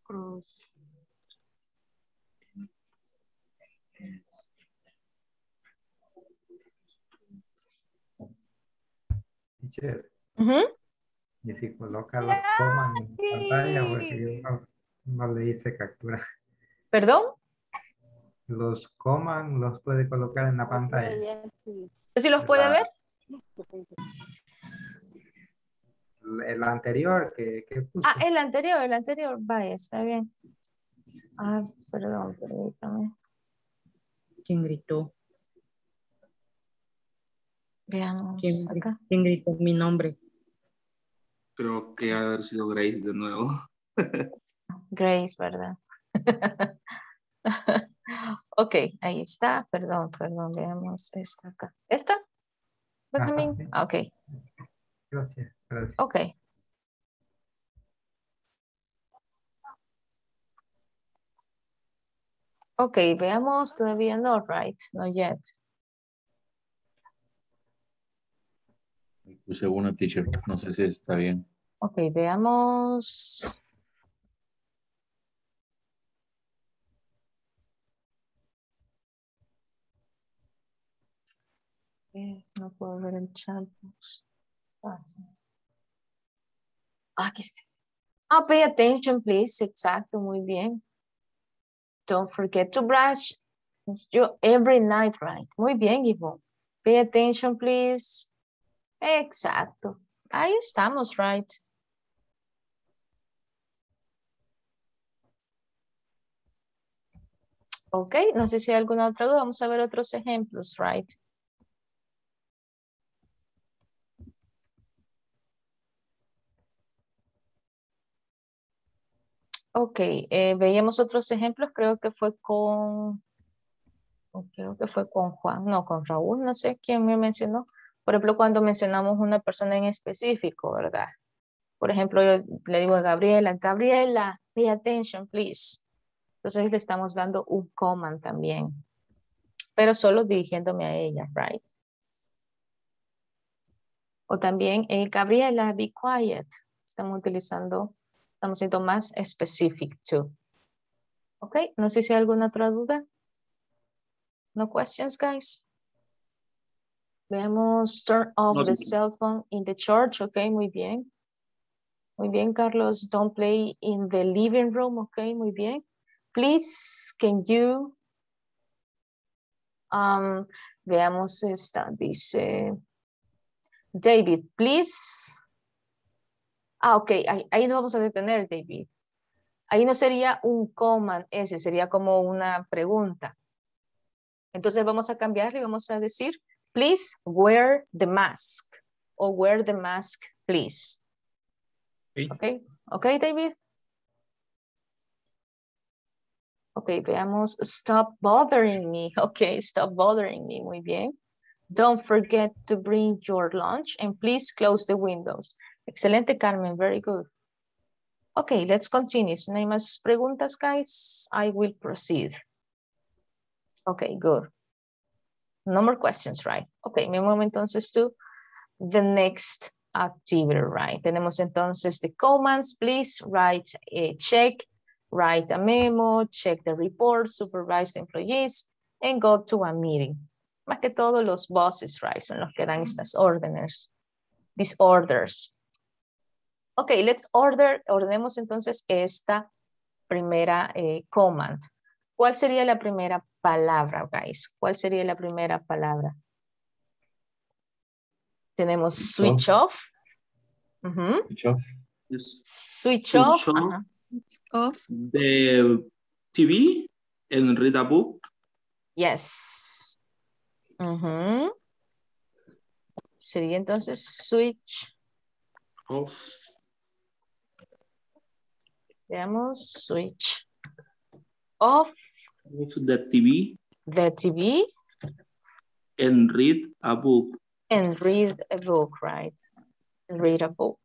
Cross. Teacher, y si coloca las comas en pantalla, porque yo no le hice captura. ¿Perdón? los coman, los puede colocar en la pantalla. ¿Sí los puede ver? El anterior que puse. Ah, el anterior. Vaya, está bien. Ah, perdón, permítame. ¿Quién gritó? Veamos acá. ¿Quién gritó mi nombre? Creo que ha de haber sido Grace de nuevo. Grace, ¿verdad? Ok, ahí está. Perdón, veamos esta acá. ¿Esta? Ah, sí. Ok. Gracias. Ok. Ok, veamos todavía no, right? No yet. Puse una, teacher. No sé si está bien. Ok, veamos. No puedo ver el chat. Aquí está. Ah, pay attention, please. Exacto, muy bien. Don't forget to brush you every night, right? Muy bien, Ivonne. Pay attention, please. Exacto. Ahí estamos, right? Ok, no sé si hay alguna otra duda. Vamos a ver otros ejemplos, right? Ok, veíamos otros ejemplos, creo que fue con Juan, no, con Raúl, no sé quién me mencionó. Por ejemplo, cuando mencionamos una persona en específico, ¿verdad? Por ejemplo, yo le digo a Gabriela, pay attention, please. Entonces le estamos dando un command también, pero solo dirigiéndome a ella, right? O también, Gabriela, be quiet. Estamos siendo más específicos, too. Ok, no sé si hay alguna otra duda. No questions, guys. Veamos, turn off the cell phone in the church. Ok, muy bien. Muy bien, Carlos. Don't play in the living room. Ok, muy bien. Please, can you... veamos esta, dice... David, please... Ah, ok, ahí nos vamos a detener, David. Ahí no sería un command, ese sería como una pregunta. Entonces vamos a cambiarle y vamos a decir, please wear the mask. O wear the mask, please. Sí. Ok, David. Ok, veamos, stop bothering me. Ok, stop bothering me, muy bien. Don't forget to bring your lunch and please close the windows. Excelente, Carmen. Very good. Okay, let's continue. Si no hay más preguntas, guys, I will proceed. Okay, good. No more questions, right? Okay, me muevo entonces to the next activity, right? Tenemos entonces the commands. Please write a check, write a memo, check the report, supervise the employees, and go to a meeting. Más que todo los bosses, right? Son los que dan estas órdenes, these orders. Ok, ordenemos entonces esta primera command. ¿Cuál sería la primera palabra, guys? ¿Cuál sería la primera palabra? Tenemos switch off. Switch off the TV and read a book. Yes. Sería entonces switch off. Veamos, switch off. The TV. And read a book. Right? Read a book.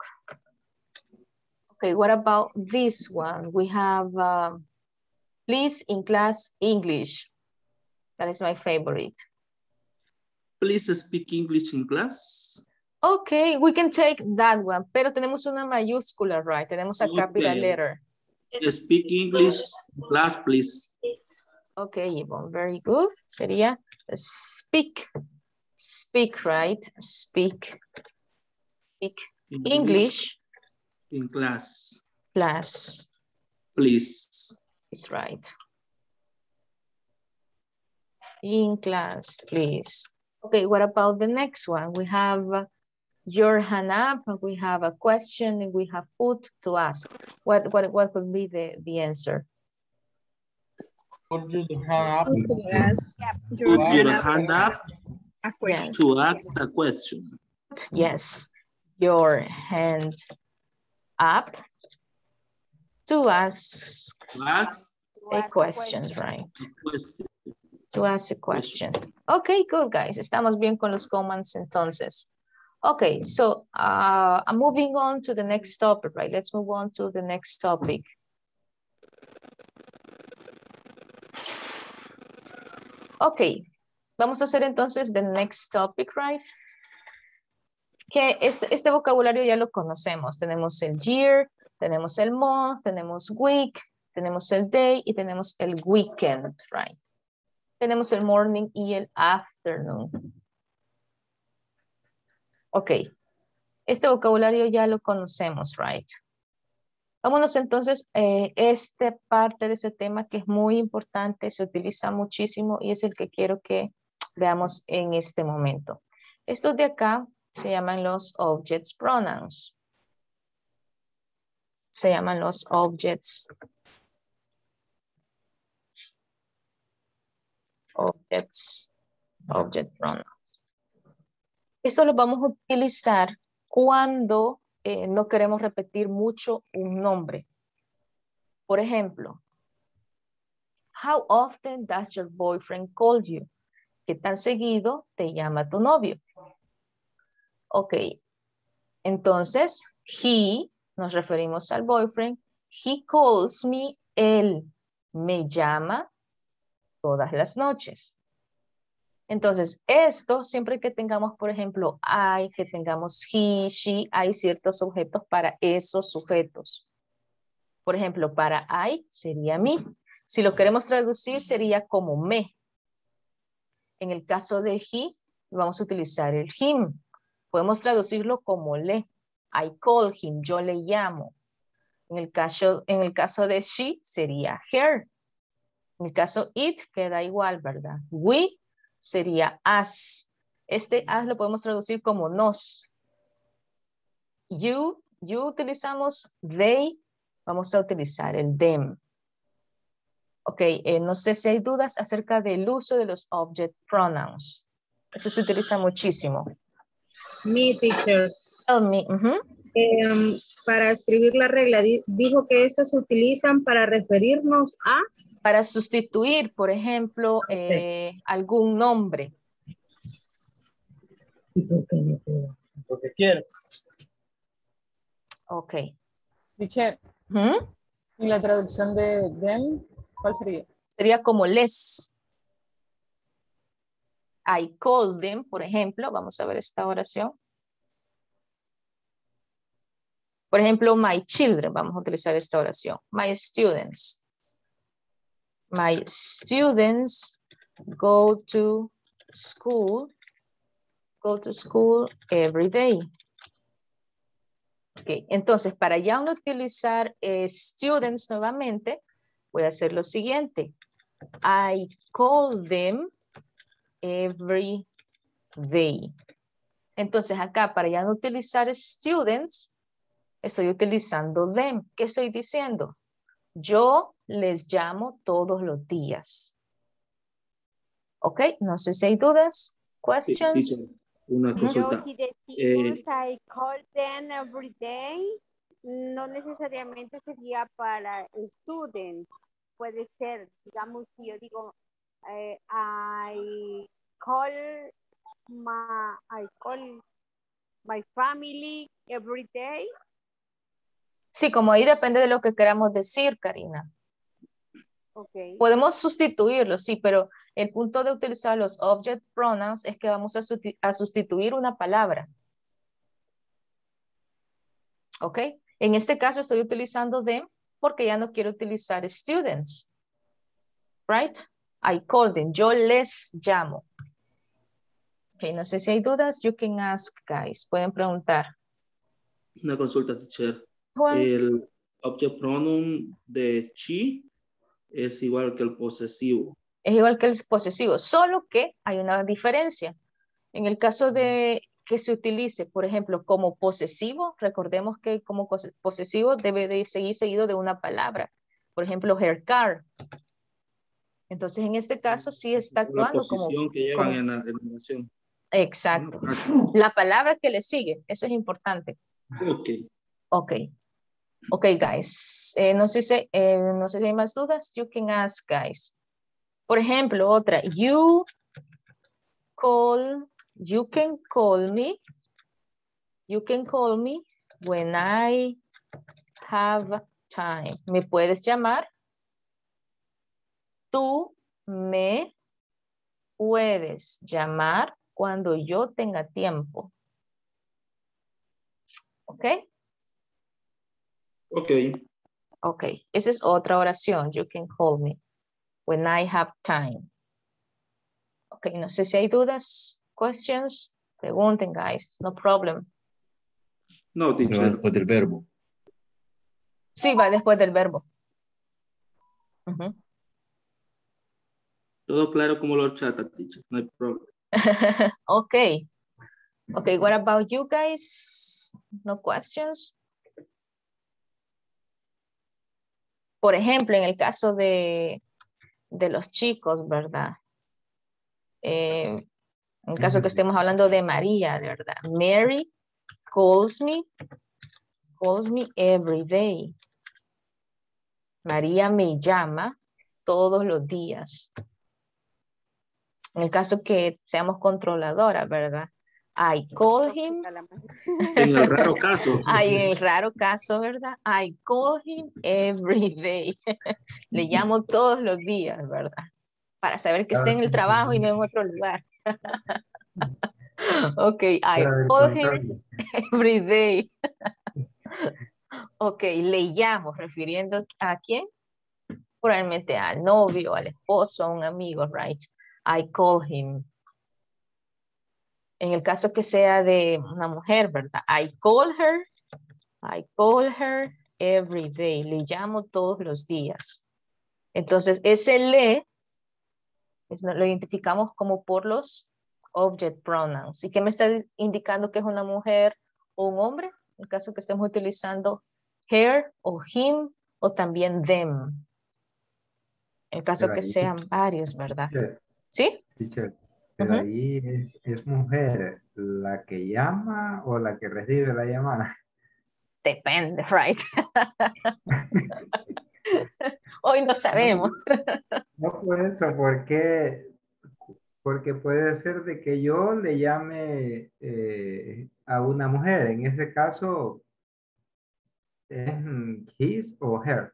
Okay, what about this one? We have, please in class English. That is my favorite. Please speak English in class. Okay, we can take that one. Pero tenemos una mayúscula, right? Tenemos a capital letter. Speak English, class, please. Okay, Yvonne, very good. Sería speak, right? Speak English. In class. Class. Please. It's right. in class, please. Okay, what about the next one? We have your hand up, we have a question, and we have put to ask. What could be the answer? Put your hand up. To ask a question. Yes, your hand up to ask a question, right? To ask a question. Okay, good, guys. Estamos bien con los comments entonces. Okay, so I'm moving on to the next topic, right? Let's move on to the next topic. Okay, vamos a hacer entonces the next topic, right? Que este vocabulario ya lo conocemos. Tenemos el year, tenemos el month, tenemos week, tenemos el day y tenemos el weekend, right? Tenemos el morning y el afternoon. Ok, este vocabulario ya lo conocemos, right? Vámonos entonces a esta parte de ese tema que es muy importante, se utiliza muchísimo y es el que quiero que veamos en este momento. Estos de acá se llaman los objects pronouns. Se llaman los object pronouns. Esto lo vamos a utilizar cuando no queremos repetir mucho un nombre. Por ejemplo, how often does your boyfriend call you? ¿Qué tan seguido te llama tu novio? Ok, entonces, he... Nos referimos al boyfriend. He calls me. Él me llama todas las noches. Entonces, esto siempre que tengamos, por ejemplo, I, que tengamos he, she, hay ciertos objetos para esos sujetos. Por ejemplo, para I sería me. Si lo queremos traducir sería como me. En el caso de he, vamos a utilizar el him. Podemos traducirlo como le. I call him, yo le llamo. En el caso de she, sería her. En el caso it, queda igual, ¿verdad? We sería us. Este us lo podemos traducir como nos. You utilizamos they, vamos a utilizar el them. Ok, no sé si hay dudas acerca del uso de los object pronouns. Eso se utiliza muchísimo. Me, teacher. Para escribir la regla, dijo que estas se utilizan para referirnos a... Para sustituir, por ejemplo, algún nombre. Lo que quiera. Ok. Dice, ¿y la traducción de them, cuál sería? Sería como les. I call them, por ejemplo. Vamos a ver esta oración. Por ejemplo, my children, vamos a utilizar esta oración. My students go to school every day. Okay. Entonces, para ya no utilizar students nuevamente, voy a hacer lo siguiente. I call them every day. Entonces, acá para ya no utilizar students, estoy utilizando them. ¿Qué estoy diciendo? Yo les llamo todos los días. Ok, no sé si hay dudas. Questions. Sí, una consulta. I call them every day. No necesariamente sería para students. Puede ser, digamos, si yo digo, I call my family every day. Sí, como ahí depende de lo que queramos decir, Karina. Okay. Podemos sustituirlo, sí, pero el punto de utilizar los object pronouns es que vamos a sustituir una palabra. ¿Ok? En este caso estoy utilizando them porque ya no quiero utilizar students. ¿Right? I call them. Yo les llamo. Ok, no sé si hay dudas. You can ask, guys. Pueden preguntar. Una consulta, teacher. Juan. El object pronoun de she es igual que el posesivo. es igual que el posesivo, solo que hay una diferencia. En el caso de que se utilice, por ejemplo, como posesivo, recordemos que como posesivo debe de seguir seguido de una palabra. Por ejemplo, her car. Entonces, en este caso sí está actuando como... que llevan como... en la denominación. Exacto. La palabra que le sigue, eso es importante. Ok. Ok. Ok, guys. No sé si hay más dudas. You can ask, guys. Por ejemplo, otra. You can call me. You can call me when I have time. Me puedes llamar. Tú me puedes llamar cuando yo tenga tiempo. ¿Ok? Ok. Ok. Esa es otra oración. You can call me when I have time. Ok. No sé si hay dudas, questions. Pregunten, guys. No problem. No, teacher. Va después del verbo. Sí, va después del verbo. Uh-huh. Todo claro como lo chata, teacher. No hay problema. Okay. Okay, what about you guys? No questions. Por ejemplo, en el caso de los chicos, ¿verdad? En el caso que estemos hablando de María, ¿verdad? Mary calls me every day. María me llama todos los días. En el caso que seamos controladoras, ¿verdad? I call him. En el raro caso. Ay, en el raro caso, ¿verdad? I call him every day. Le llamo todos los días, ¿verdad? Para saber que esté en el trabajo y no en otro lugar. Ok, I call him every day. Ok, le llamo, refiriendo a quién? Probablemente al novio, al esposo, a un amigo, right? I call him. En el caso que sea de una mujer, ¿verdad? I call her every day. Le llamo todos los días. Entonces, ese le lo identificamos como por los object pronouns. ¿Y qué me está indicando que es una mujer o un hombre? En el caso que estemos utilizando her o him o también them. En el caso que sean varios, ¿verdad? ¿Sí? Teacher, pero ahí es mujer la que llama o la que recibe la llamada. Depende, right? Hoy no sabemos. No por eso, porque puede ser de que yo le llame a una mujer. En ese caso, es his o her.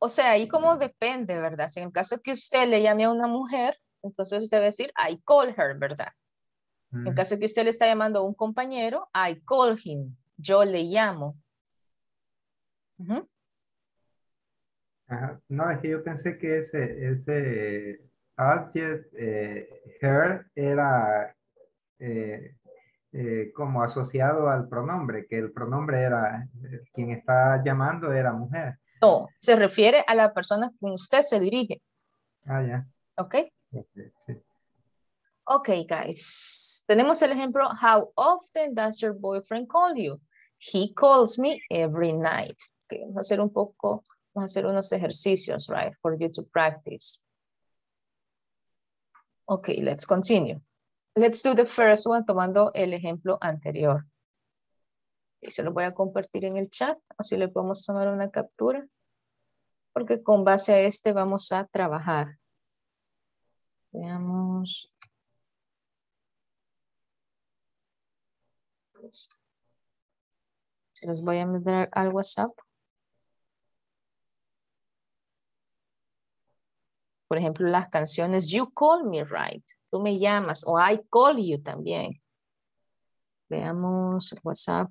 O sea, ahí como depende, ¿verdad? Si en el caso que usted le llame a una mujer, entonces usted va a decir, I call her, ¿verdad? En el caso que usted le está llamando a un compañero, I call him. Yo le llamo. Uh-huh. Ajá. No, es que yo pensé que ese object, her, era como asociado al pronombre, que el pronombre era, quien está llamando era mujer. No, se refiere a la persona con usted se dirige. Ah, ya. Yeah. ¿Ok? Okay, sí. Ok, guys. Tenemos el ejemplo. How often does your boyfriend call you? He calls me every night. Okay, vamos a hacer unos ejercicios, right? For you to practice. Ok, let's continue. Let's do the first one tomando el ejemplo anterior. Y se lo voy a compartir en el chat, o si le podemos tomar una captura, porque con base a este vamos a trabajar. Veamos. Se los voy a mandar al WhatsApp. Por ejemplo, las canciones You Call Me, right? Tú me llamas, o I Call You también. Veamos el WhatsApp.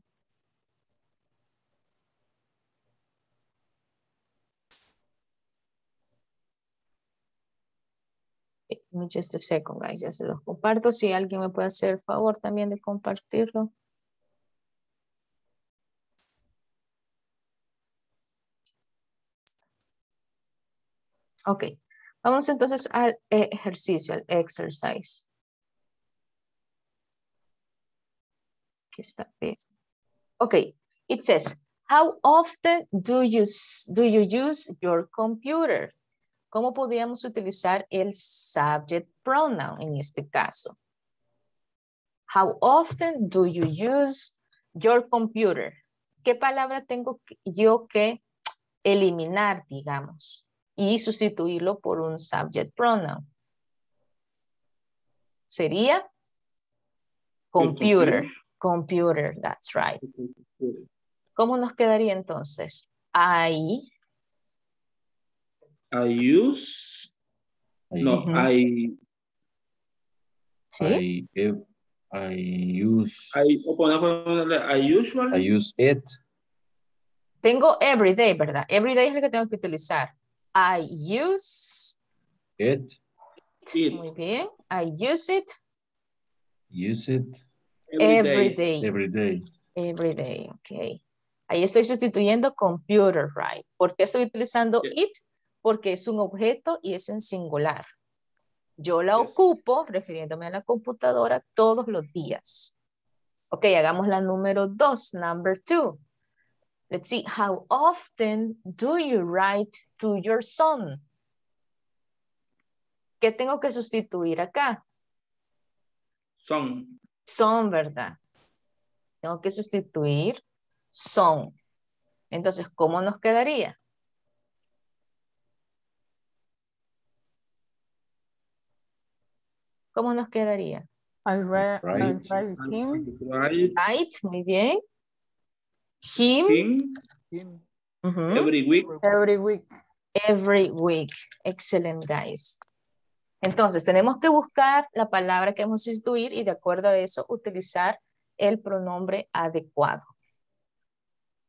Just a second, guys. Ya se los comparto. Si alguien me puede hacer el favor también de compartirlo. Ok, vamos entonces al ejercicio, al exercise. Aquí está. Ok, it says, how often do you use your computer? ¿Cómo podríamos utilizar el subject pronoun en este caso? How often do you use your computer? ¿Qué palabra tengo yo que eliminar, digamos, y sustituirlo por un subject pronoun? Sería computer. Computer, that's right. ¿Cómo nos quedaría entonces? I use it. Tengo everyday, ¿verdad? Everyday es el que tengo que utilizar. I use it. Muy bien. I use it. Use it. Every day, ok. Ahí estoy sustituyendo computer, right? ¿Por qué estoy utilizando it? Porque es un objeto y es en singular. Yo la ocupo, refiriéndome a la computadora, todos los días. Ok, hagamos la número 2, number 2. Let's see, how often do you write to your son? ¿Qué tengo que sustituir acá? Son. Son, ¿verdad? Tengo que sustituir son. Entonces, ¿cómo nos quedaría? ¿Cómo nos quedaría? I write him. Right, muy bien. Him. Uh-huh. Every week. Excellent, guys. Entonces, tenemos que buscar la palabra que vamos a sustituir y de acuerdo a eso, utilizar el pronombre adecuado.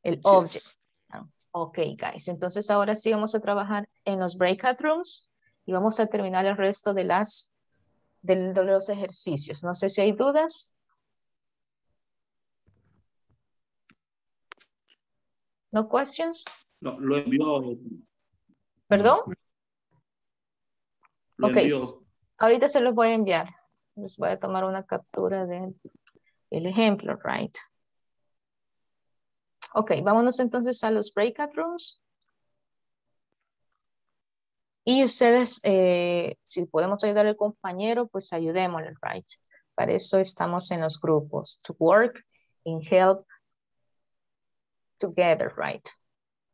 El object. Ok, guys. Entonces, ahora sí vamos a trabajar en los breakout rooms y vamos a terminar el resto de los ejercicios. No sé si hay dudas. ¿No questions? No, lo envió. ¿Perdón? Ok, ahorita se los voy a enviar. Les voy a tomar una captura del ejemplo, right? Ok, vámonos entonces a los breakout rooms. Y ustedes, si podemos ayudar al compañero, pues ayudémosle, right? Para eso estamos en los grupos. To work and help together, right?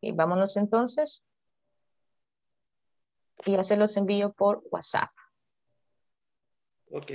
Y vámonos entonces. Y ya se los envío por WhatsApp. Ok.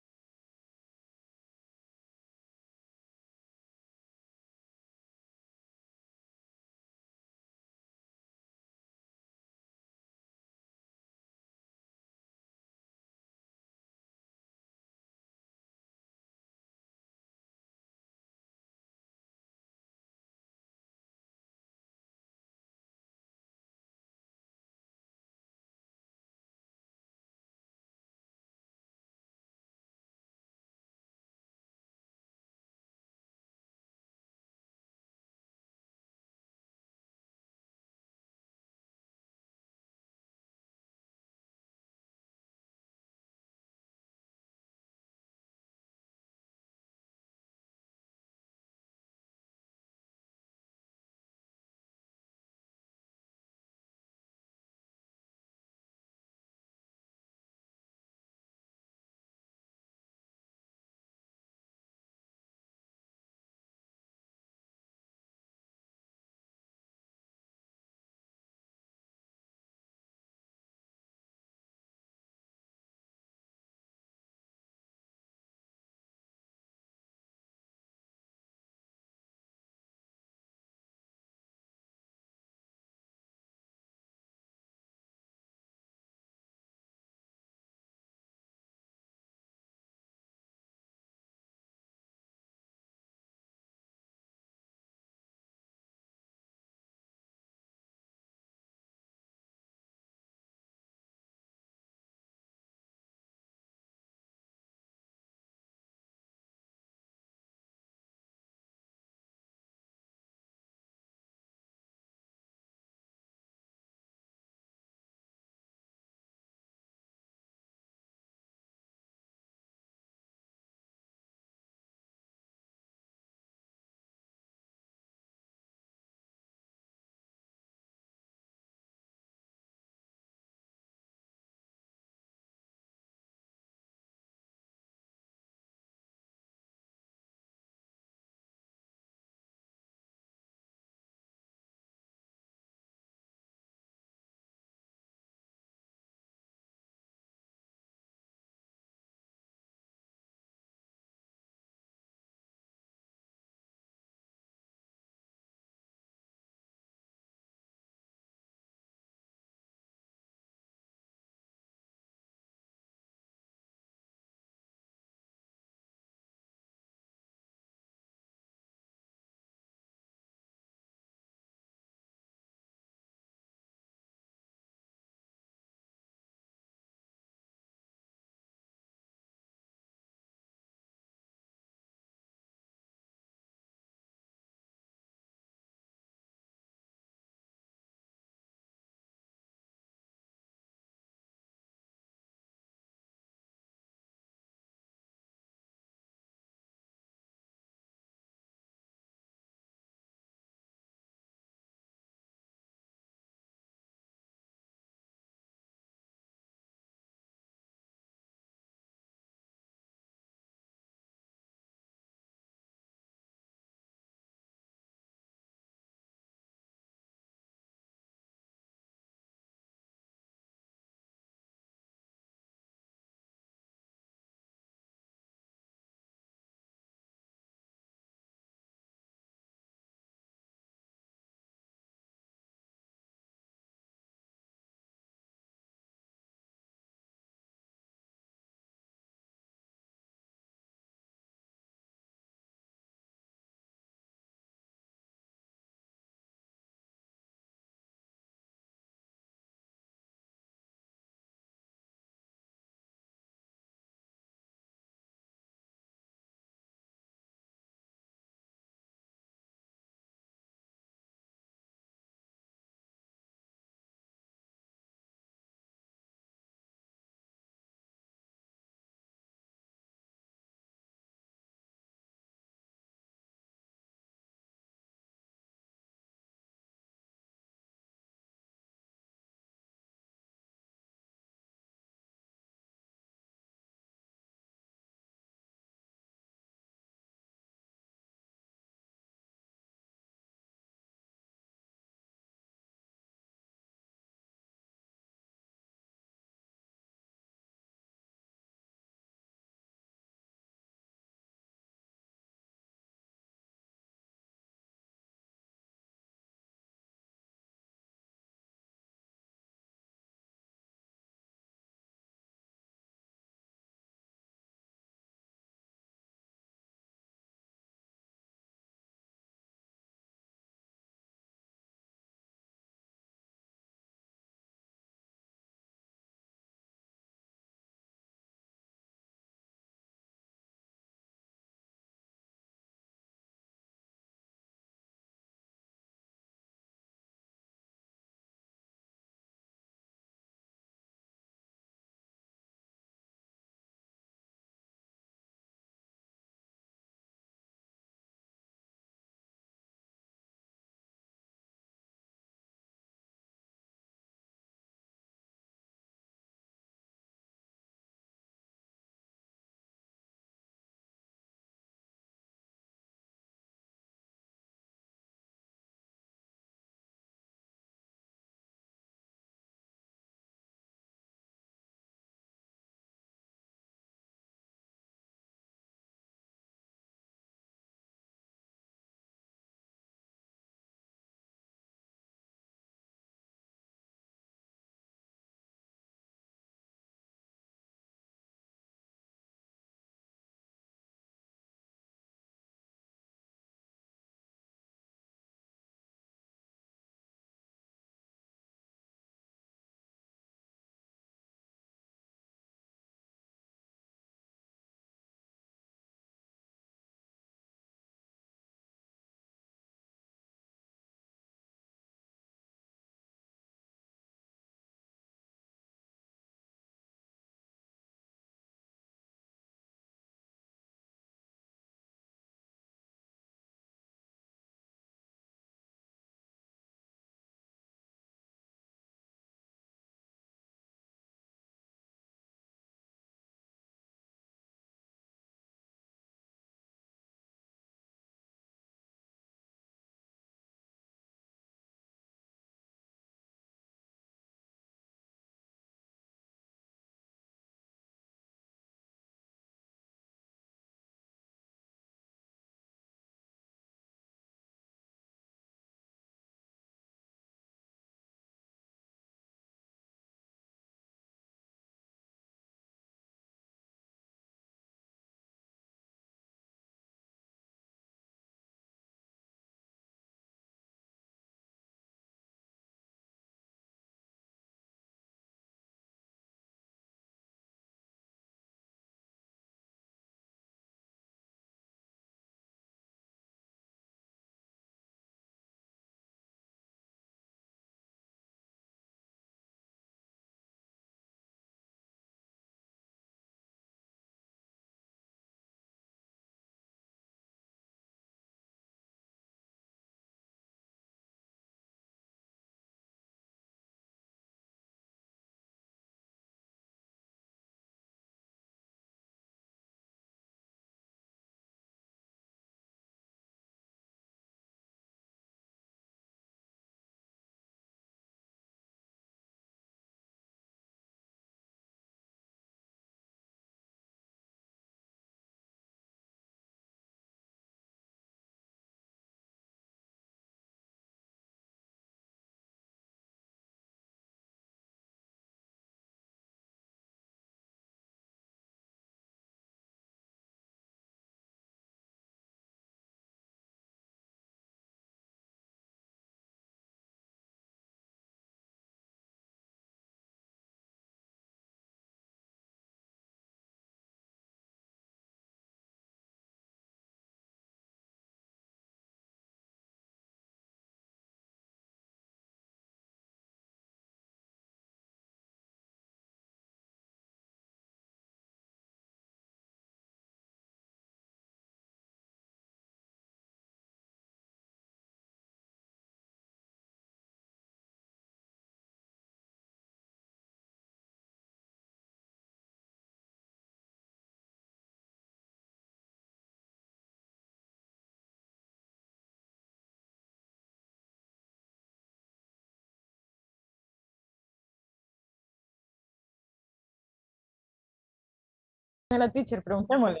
la teacher, preguntémosle.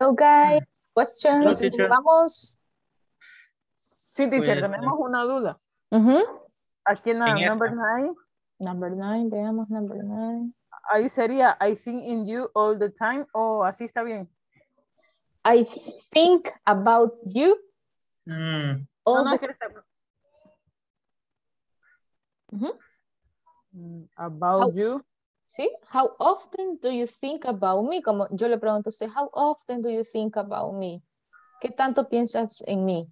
Okay, questions. No, teacher. Vamos. Sí, teacher, pues, tenemos una duda. Aquí en la number 9, veamos number 9. Ahí sería, I think in you all the time, o así está bien. I think about you. All the time. About you. Sí, how often do you think about me? Como yo le pregunto, how often do you think about me? ¿Qué tanto piensas en mí?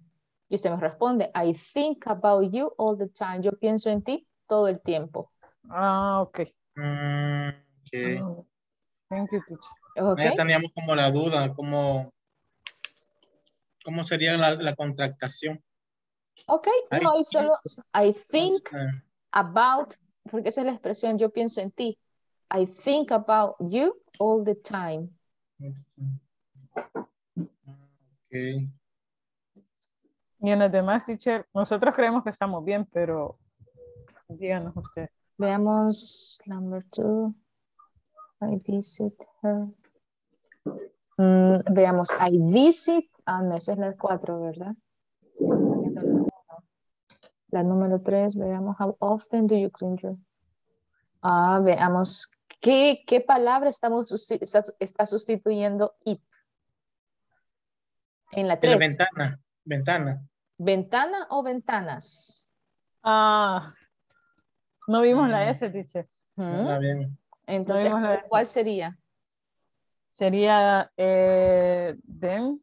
Y usted me responde, I think about you all the time. Yo pienso en ti todo el tiempo. Ah, ok. Okay. Thank you, teacher. Okay. Ya teníamos como la duda, como ¿cómo sería la contractación? Ok, no, y solo I think about, porque esa es la expresión, yo pienso en ti. I think about you all the time. Ok. Y en las demás, teacher, nosotros creemos que estamos bien, pero díganos usted. Veamos number 2. I visit her. Veamos, I visit. Ah, no, esa es la 4, ¿verdad? La número 3, veamos, how often do you clean your... Ah, veamos, ¿qué palabra está sustituyendo it? En la 3. Ventana, ventana. ¿Ventana o ventanas? Ah, no vimos la S, teacher. Está bien. Entonces, no vimos ¿cuál sería? Sería then.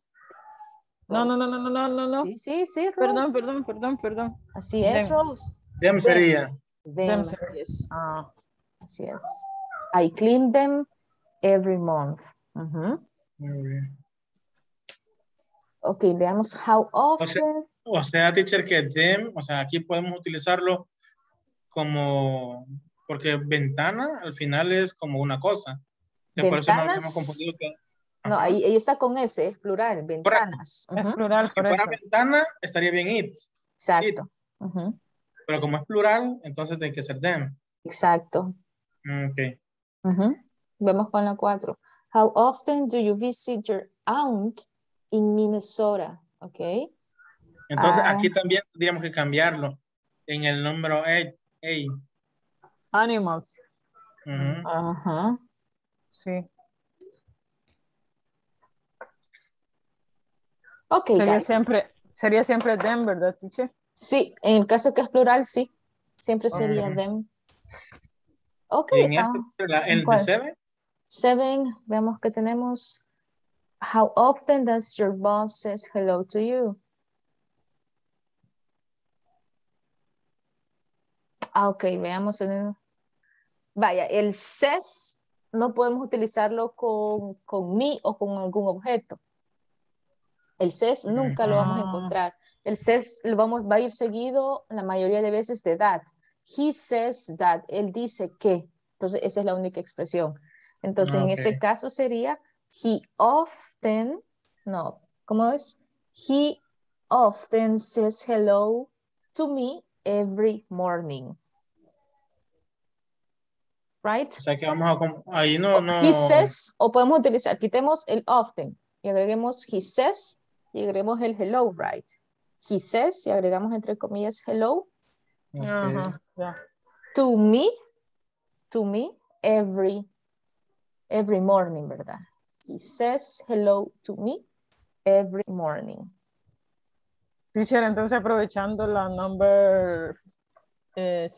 No. Sí, Rose. Perdón. Así es, them. Rose. Them sería. Them sería. Ah. Así es. I clean them every month. Ok, veamos how often. O sea, teacher, que them, o sea, aquí podemos utilizarlo como, porque ventana al final es como una cosa. Por eso no hemos confundido que... No, ahí está con S, es plural, ventanas. Es plural, por eso. Si fuera ventana, estaría bien it. Exacto. It. Pero como es plural, entonces tiene que ser them. Exacto. Ok. Vemos con la 4. How often do you visit your aunt in Minnesota? Ok. Entonces aquí también tendríamos que cambiarlo. En el número 8. Animals. Sí. Okay, sería siempre them, ¿verdad, teacher? Sí, en el caso que es plural, sí. Siempre sería them. Ok. ¿Y en el de 7? 7, veamos que tenemos. How often does your boss says hello to you? Ah, ok, veamos. Vaya, el says no podemos utilizarlo con me o con algún objeto. El says nunca lo vamos a encontrar. El says va a ir seguido la mayoría de veces de that. He says that. Él dice que. Entonces, esa es la única expresión. Entonces, en ese caso sería he often, no, ¿cómo es? He often says hello to me every morning. Right? O sea, que vamos a... Ahí no. He says, o podemos utilizar, quitemos el often y agreguemos he says. Y agregamos el hello, right? He says, y agregamos entre comillas hello. To me, every morning, ¿verdad? He says hello to me every morning. Teacher, entonces aprovechando la number 6.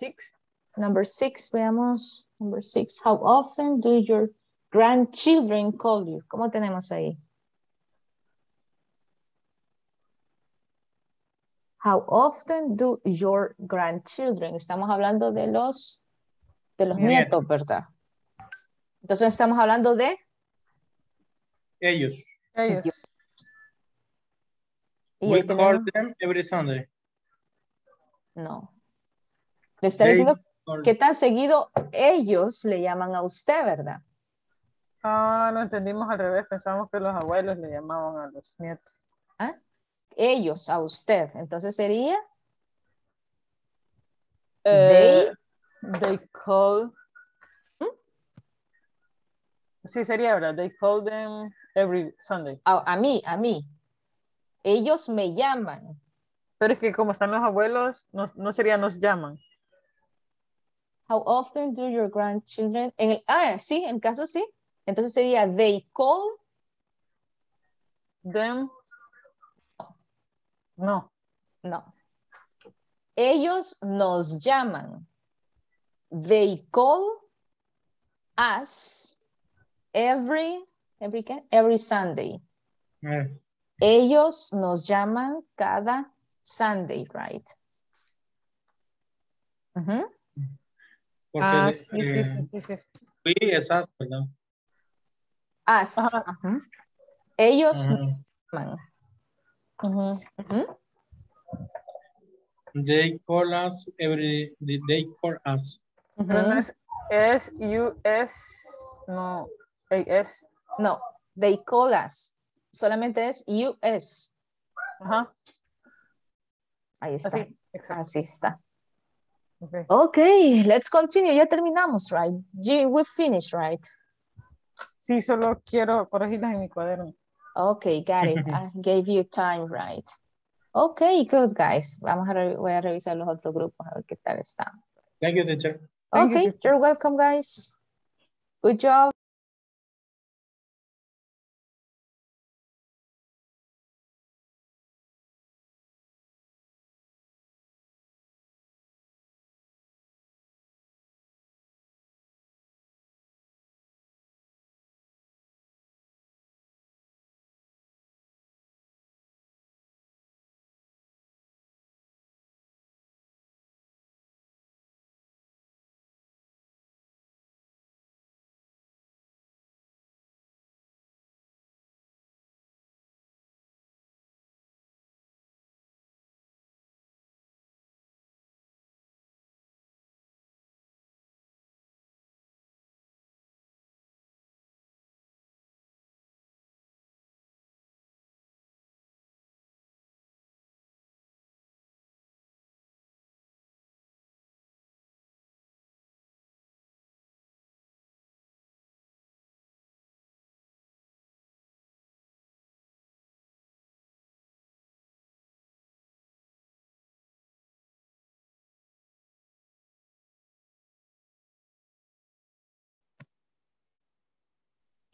Number 6, veamos. Number 6, how often do your grandchildren call you? ¿Cómo tenemos ahí? How often do your grandchildren? Estamos hablando de los nietos, ¿verdad? Entonces estamos hablando de ellos. We call them every Sunday. No. Le está diciendo que tan seguido ellos le llaman a usted, ¿verdad? Ah, lo entendimos al revés. Pensamos que los abuelos le llamaban a los nietos. ¿Ah? Ellos a usted, entonces sería they call Sí, Cerebra, they call them every Sunday. Oh, a mí. Ellos me llaman. Pero es que como están los abuelos, no sería nos llaman. How often do your grandchildren... sí, en caso sí. Entonces sería they call... them... No. Ellos nos llaman. They call us every Sunday. Ellos nos llaman cada Sunday, right? Uh-huh. Sí. Sí, es us, ¿verdad? Us. Uh-huh. Ellos nos llaman. Uh-huh. Uh-huh. They call us. Uh-huh. S-U-S, no, A-S. No, they call us. Solamente es U-S. Ajá. Uh-huh. Ahí está. Así está. Okay, let's continue. Ya terminamos, right? We finished, right? Sí, solo quiero corregirlas en mi cuaderno. Okay, got it. I gave you time, right? Okay, good, guys. Voy a revisar los otros grupos a ver qué tal están. Thank you, teacher. Okay, you're welcome, guys. Good job.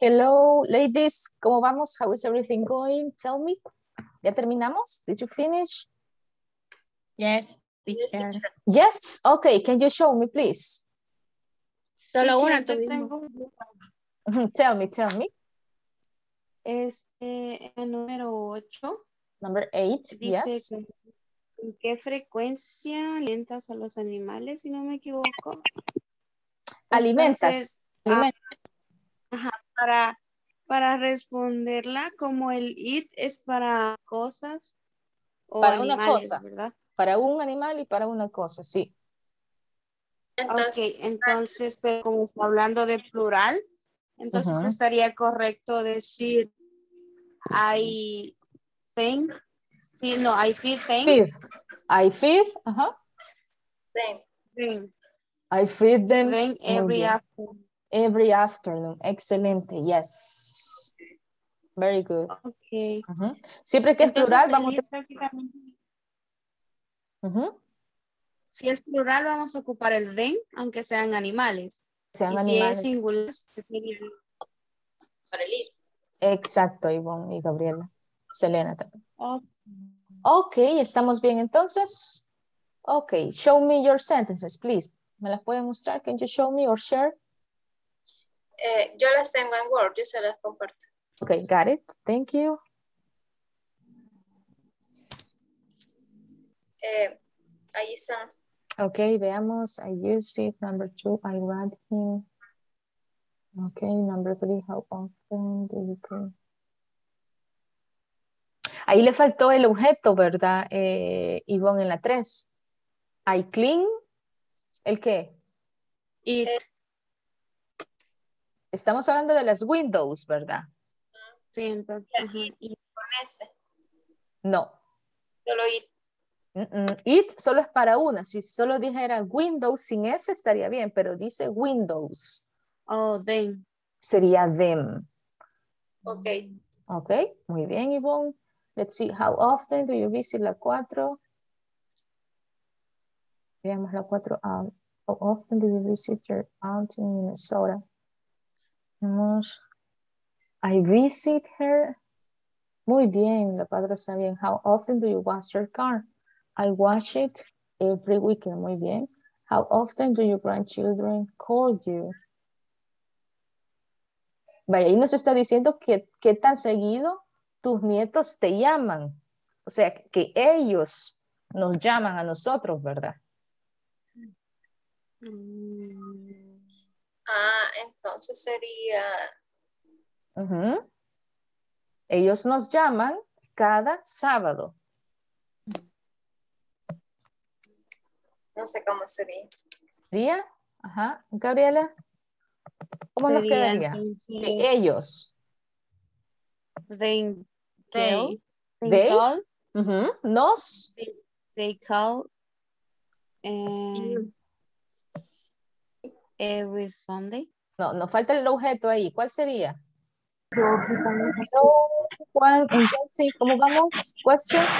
Hello, ladies. ¿Cómo vamos? How is everything going? Tell me. ¿Ya terminamos? Did you finish? Yes, teacher. Yes? Okay, can you show me, please? Solo una. Tell me. El número 8. Number 8, yes. ¿Con qué frecuencia alimentas a los animales, si no me equivoco? Alimentas. Ajá, para responderla como el it es para cosas o para animales, una cosa, ¿verdad? Para un animal y para una cosa, sí. Entonces, pero como está hablando de plural, entonces estaría correcto decir I feed them. I feed them every afternoon. Every afternoon. Excelente. Yes. Very good. Okay. Siempre que es plural, vamos a... Si es plural, vamos a ocupar el them, aunque sean animales. Si es singular, para el ir. Exacto, Ivonne y Gabriela. Selena también. Ok, estamos bien entonces. Ok, show me your sentences, please. ¿Me las pueden mostrar? Can you show me or share? Yo las tengo en Word, yo se las comparto. Okay, got it. Thank you. Ahí están. Okay, veamos. I used it. Number 2, I read him. Okay, number 3, how often do you go? Ahí le faltó el objeto, ¿verdad? Ivonne, en la 3. I clean. ¿El qué? It. Estamos hablando de las windows, ¿verdad? Sí, entonces. Y con ese. No. Solo it. It solo es para una. Si solo dijera windows sin ese estaría bien, pero dice windows. Oh, then. sería them. Okay. Okay, muy bien, Yvonne. Let's see, how often do you visit la 4? Veamos la 4. How often do you visit your aunt in Minnesota? I visit her. Muy bien, la 4 está bien. How often do you wash your car? I wash it every weekend. Muy bien. How often do your grandchildren call you? Vaya, ahí nos está diciendo que tan seguido tus nietos te llaman. O sea, que ellos nos llaman a nosotros, ¿verdad? Entonces sería... Uh-huh. Ellos nos llaman cada sábado. No sé cómo sería. ¿Sería? Ajá. Gabriela. ¿Cómo nos quedaría? De ellos. They call. Uh-huh. Nos. They call every Sunday. No, nos falta el objeto ahí. ¿Cuál sería? Hello, Juan y Jensi. ¿Cómo vamos? ¿Questions?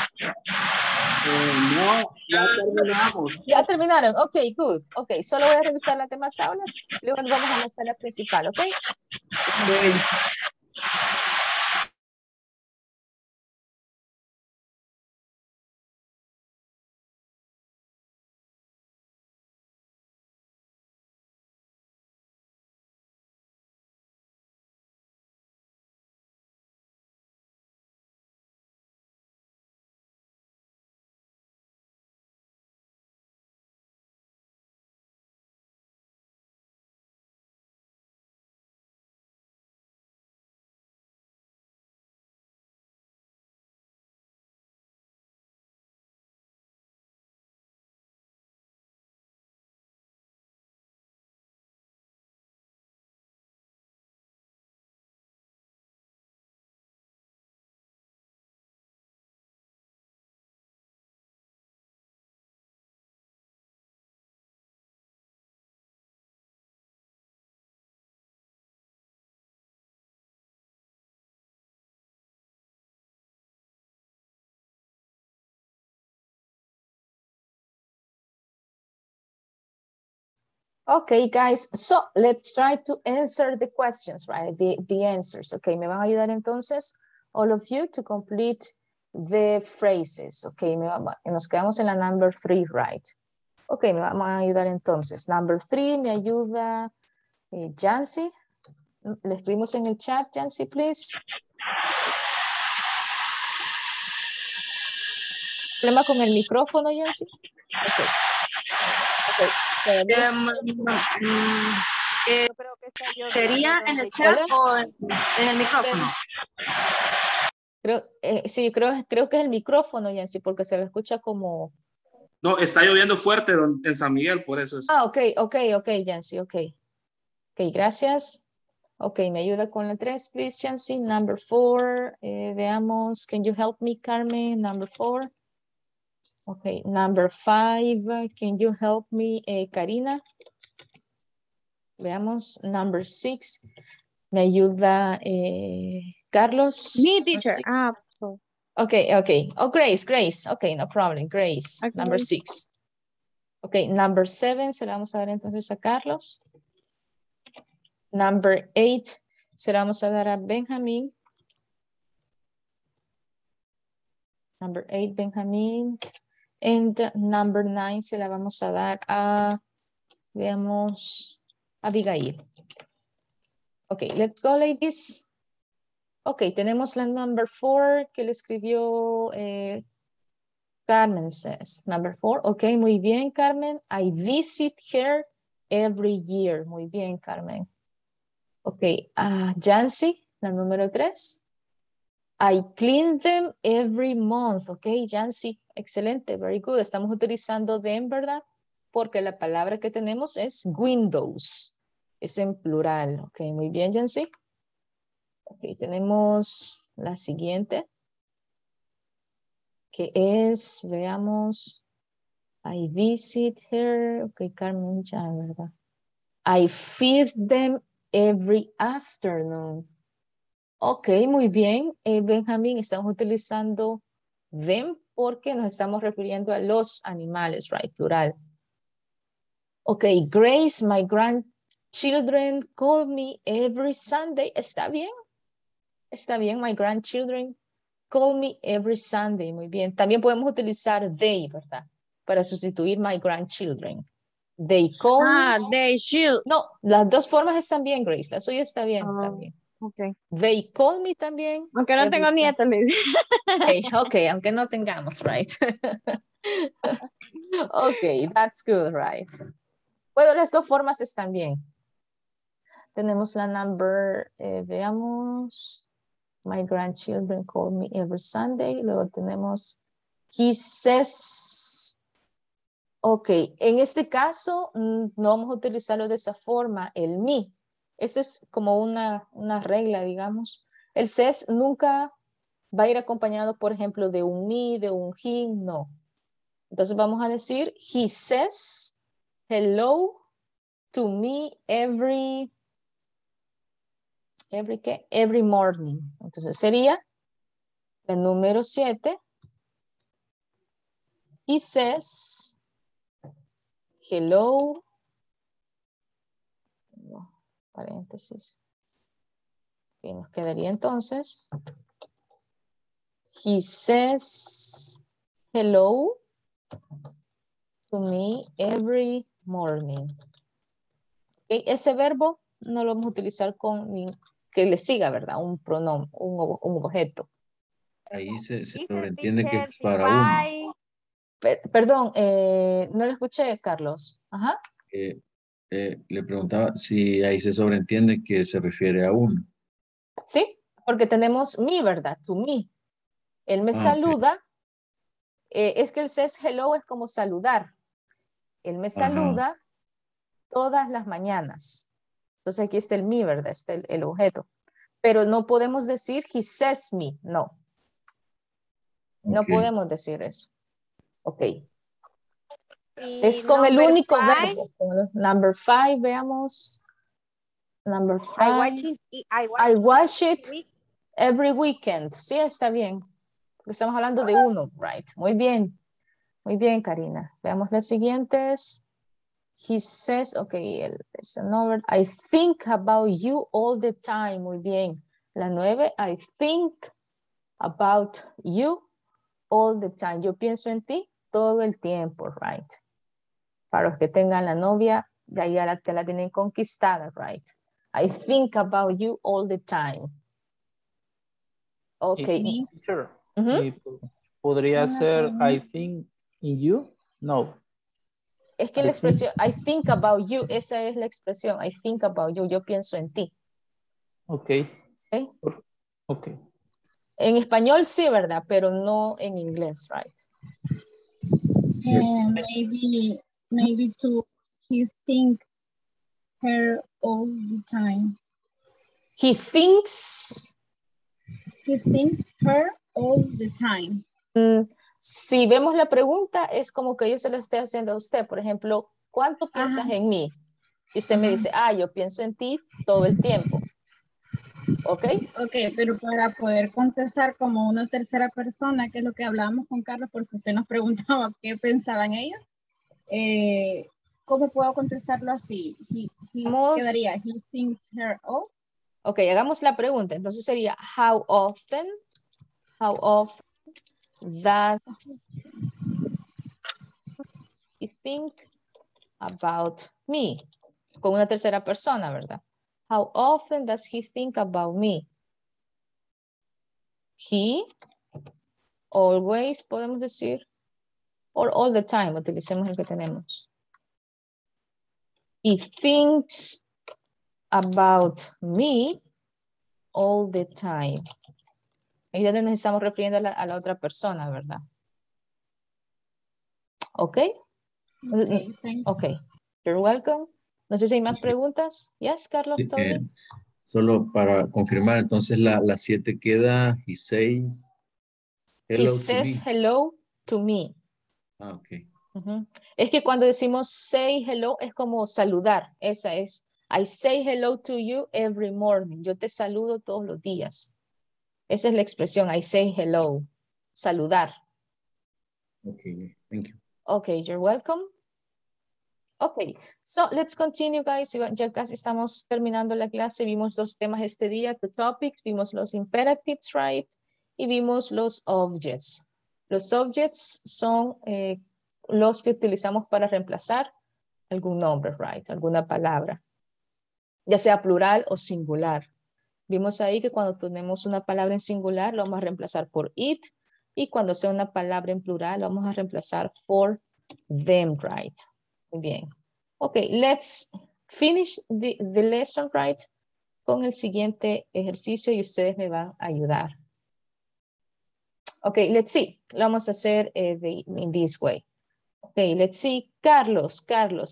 No, ya terminamos. Ya terminaron. Ok, good. Ok, solo voy a revisar las demás aulas. Luego nos vamos a la sala principal, ¿ok? Ok. Okay, guys, so let's try to answer the questions, right? The answers. Okay, me van a ayudar entonces, all of you, to complete the phrases. Okay, nos quedamos en la number 3, right? Okay, me van a ayudar entonces. Number 3, me ayuda Jancy. Le escribimos en el chat, Jancy, please. ¿Problema con el micrófono, Jancy? Okay. Okay. Creo que sería en el chat o en el micrófono. Creo que es el micrófono, Yancy, porque se lo escucha como... No, está lloviendo fuerte en San Miguel, por eso es... Ah, ok, Yancy, ok. Ok, gracias. Ok, me ayuda con la 3, please, Yancy. Number 4, veamos, can you help me, Carmen? Number 4. Okay, number 5, can you help me, Karina? Veamos, number 6, me ayuda Carlos. Me, teacher. Okay. Oh, Grace. Okay, no problem, Grace, okay. Number 6. Okay, number 7, se la vamos a dar entonces a Carlos. Number 8, se la vamos a dar a Benjamín. Number 8, Benjamín. And number 9 se la vamos a dar a, veamos, Abigail. Okay, let's go, ladies. Okay, tenemos la number 4 que le escribió Carmen says. Number 4, okay, muy bien, Carmen. I visit her every year. Muy bien, Carmen. Okay, Jancy, la número 3. I clean them every month. Okay, Jancy, excelente, very good. Estamos utilizando them, ¿verdad? Porque la palabra que tenemos es windows. Es en plural. Okay, muy bien, Jancy. Okay, tenemos la siguiente. Que es, veamos. I visit her. Okay, Carmen ya, ¿verdad? I feed them every afternoon. Ok, muy bien. Benjamín, estamos utilizando them porque nos estamos refiriendo a los animales, right? Plural. Ok, Grace, my grandchildren call me every Sunday. ¿Está bien? Está bien, my grandchildren call me every Sunday. Muy bien. También podemos utilizar they, ¿verdad? Para sustituir my grandchildren. They call me. They should. No, las dos formas están bien, Grace. La suya está bien también. Okay. They call me también. Aunque no tengo nietos. Okay, okay, aunque no tengamos, right? Okay, that's good, right? Bueno, las dos formas están bien. Tenemos la number, veamos. My grandchildren call me every Sunday. Luego tenemos he says. Ok, en este caso no vamos a utilizarlo de esa forma, el me. Esta es como una regla, digamos. El says nunca va a ir acompañado, por ejemplo, de un me, de un he, no. Entonces vamos a decir, he says hello to me every morning. Entonces sería el número 7. He says hello, no, paréntesis, y nos quedaría entonces, he says hello to me every morning. Okay, ese verbo no lo vamos a utilizar con que le siga, ¿verdad? Un pronombre, un objeto. Ahí se sobreentiende que es para uno. Perdón, no lo escuché, Carlos. Ajá. Le preguntaba si ahí se sobreentiende que se refiere a uno. Sí, porque tenemos me, ¿verdad? To me. Él me saluda. Okay. Es que el says hello es como saludar. Él me saluda todas las mañanas. Entonces aquí está el me, ¿verdad? Está el objeto. Pero no podemos decir he says me, no. Okay. No podemos decir eso. Ok. Es con el único verbo. Number 5, veamos. Number 5. I watch it every weekend. Sí, está bien. Porque estamos hablando de uno, right? Muy bien. Muy bien, Karina. Veamos las siguientes. He says, ok, it's another. I think about you all the time. Muy bien. La 9, I think about you all the time. Yo pienso en ti todo el tiempo, right? Para los que tengan la novia, ya la tienen conquistada, right? I think about you all the time. Okay. Teacher, ¿podría ser I think in you? No. Es que la expresión I think about you, esa es la expresión. I think about you, yo pienso en ti. Ok. Ok. Okay. En español sí, ¿verdad? Pero no en inglés, right? Maybe to he think her all the time. He thinks her all the time. Si vemos la pregunta, es como que yo se la estoy haciendo a usted. Por ejemplo, ¿cuánto piensas en mí? Y usted me dice, yo pienso en ti todo el tiempo. Ok, pero para poder contestar como una tercera persona, que es lo que hablábamos con Carlos, por si se nos preguntaba qué pensaban ellos, ¿cómo puedo contestarlo así? Quedaría, he thinks her all. Ok, hagamos la pregunta, entonces sería, how often does he think about me? Con una tercera persona, ¿verdad? How often does he think about me? He, always, podemos decir, or all the time, utilicemos el que tenemos. He thinks about me all the time. Ahí donde nos estamos refiriendo a la otra persona, ¿verdad? ¿Ok? Ok, you're welcome. No sé si hay más preguntas. Yes, Carlos. Solo para confirmar, entonces la 7 queda, he says hello. He says hello to me. Ah, ok. Es que cuando decimos say hello es como saludar. Esa es I say hello to you every morning. Yo te saludo todos los días. Esa es la expresión, I say hello. Saludar. Okay, thank you. Okay, you're welcome. Okay, so let's continue, guys. Ya casi estamos terminando la clase. Vimos dos temas este día, the topics. Vimos los imperatives, right? Y vimos los objects. Los objects son los que utilizamos para reemplazar algún nombre, right? Alguna palabra, ya sea plural o singular. Vimos ahí que cuando tenemos una palabra en singular, lo vamos a reemplazar por it. Y cuando sea una palabra en plural, lo vamos a reemplazar for them, right? Muy bien. Ok, let's finish the lesson, right? Con el siguiente ejercicio y ustedes me van a ayudar. Ok, let's see. Lo vamos a hacer in this way. Ok, let's see. Carlos,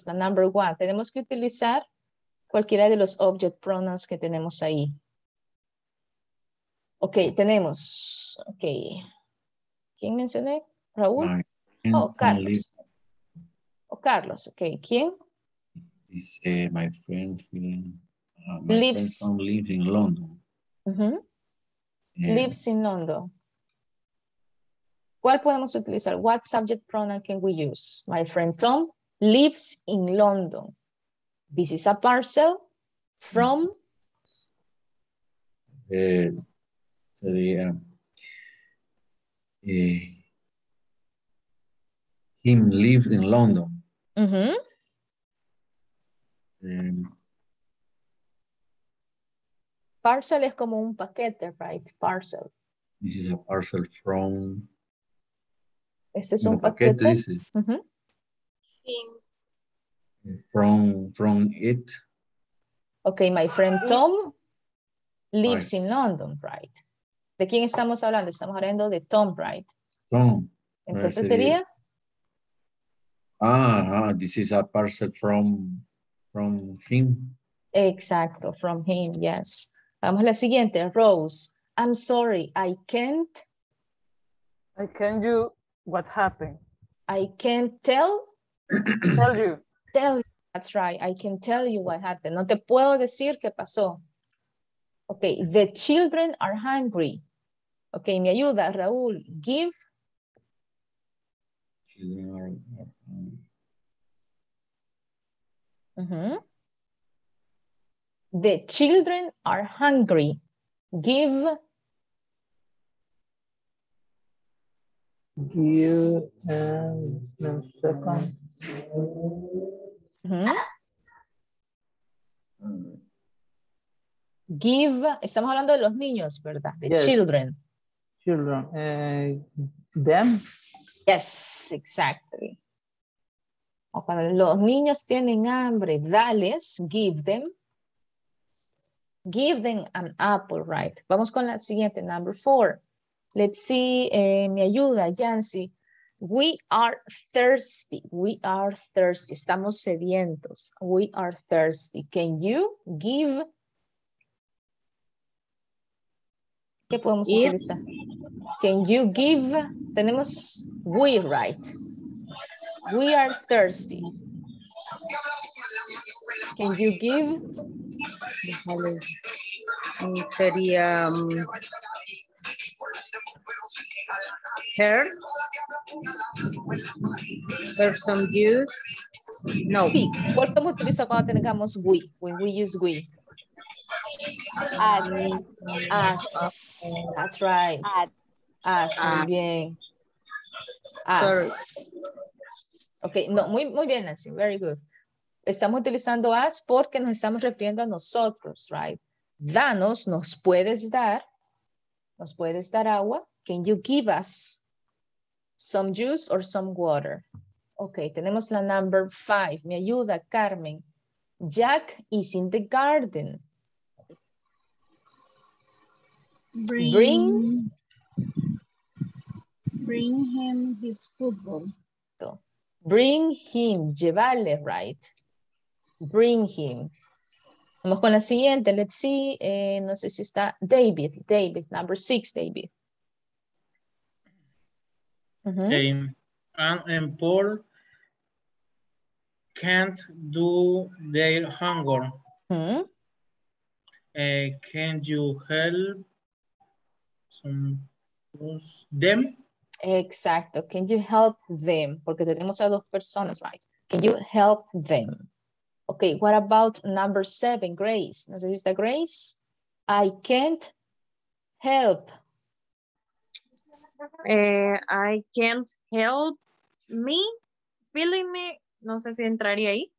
the number one. Tenemos que utilizar cualquiera de los object pronouns que tenemos ahí. Ok, tenemos. Ok. ¿Quién mencioné? Raúl. Oh, Carlos. Oh, Carlos. Ok, ¿quién? It's, my friend feeling, lives in London. Uh-huh. Lives in London. ¿Cuál podemos utilizar? What subject pronoun can we use? My friend Tom lives in London. This is a parcel from him lives in London. Mm-hmm. Parcel es como un paquete, right? Parcel. This is a parcel from. Este es un paquete. Uh-huh. In. From it. Okay, my friend Tom lives in London, right? ¿De quién estamos hablando? Estamos hablando de Tom, right? Tom. Entonces sería. This is a parcel from him. Exacto, from him, yes. Vamos a la siguiente, Rose. I'm sorry, I can't do what happened. I can't tell you. Tell you. That's right. I can tell you what happened. No te puedo decir qué pasó. Okay. The children are hungry. Okay. Me ayuda, Raúl. Give. Children are hungry. Mm-hmm. The children are hungry. Give. Give and second. Mm-hmm. Give, estamos hablando de los niños, ¿verdad? The yes. Children. Them. Yes, exactly. O cuando los niños tienen hambre, dales, give them. Give them an apple, right? Vamos con la siguiente, number 4. Let's see, me ayuda, Yancy. We are thirsty. We are thirsty. Estamos sedientos. We are thirsty. Can you give? ¿Qué podemos utilizar? Can you give? Tenemos we, right? We are thirsty. Can you give? Sería... Her. Person use. No. Sí. ¿Cuál podemos utilizar cuando tengamos we? When we use we. As. As. That's right. As. Muy bien. As. Okay. No, muy bien, Nancy. Very good. Estamos utilizando as porque nos estamos refiriendo a nosotros, right? Danos, nos puedes dar agua. Can you give us some juice or some water? Okay, tenemos la number 5. Me ayuda, Carmen. Jack is in the garden. Bring him his football. Bring him, llevale, right? Bring him. Vamos con la siguiente. Let's see. No sé si está David. Number 6, David. Mm-hmm. Anne and Paul can't do their homework. Hmm? Can you help them? Exacto. Can you help them? Porque tenemos a dos personas, right? Can you help them? Okay, what about number 7, Grace? No sé si está Grace. I can't help. I can't help me. Feeling me. No sé si entraría ahí.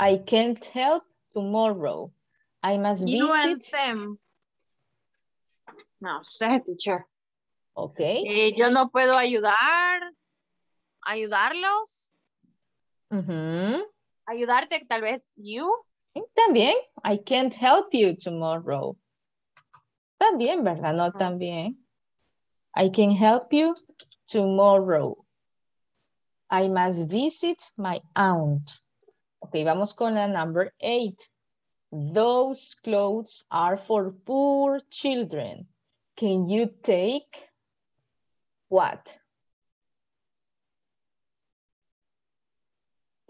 I can't help tomorrow. I must visit. You and them. No sé, teacher. Okay. Yo no puedo ayudarlos. Uh-huh. Ayudarte, tal vez, you. También, I can't help you tomorrow. También, ¿verdad? No, también. I can help you tomorrow. I must visit my aunt. Ok, vamos con la number 8. Those clothes are for poor children. Can you take what?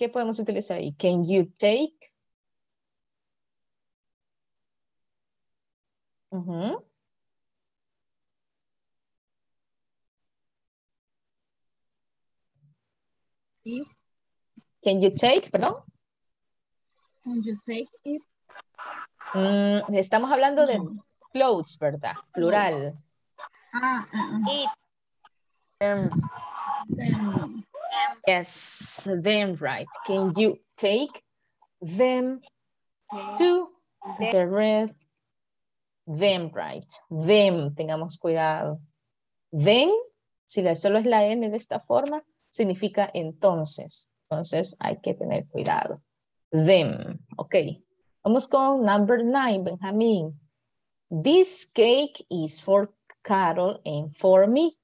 ¿Qué podemos utilizar ahí? Can you take? Uh-huh. Can you take, perdón? Can you take it? Estamos hablando de clothes, ¿verdad? Plural. It. Them. Yes, them, right. Can you take them to the red? Them, right. Them, tengamos cuidado. Them, si solo es la N de esta forma, significa entonces. Entonces hay que tener cuidado. Them, ok. Vamos con number 9, Benjamín. This cake is for Carol and for me.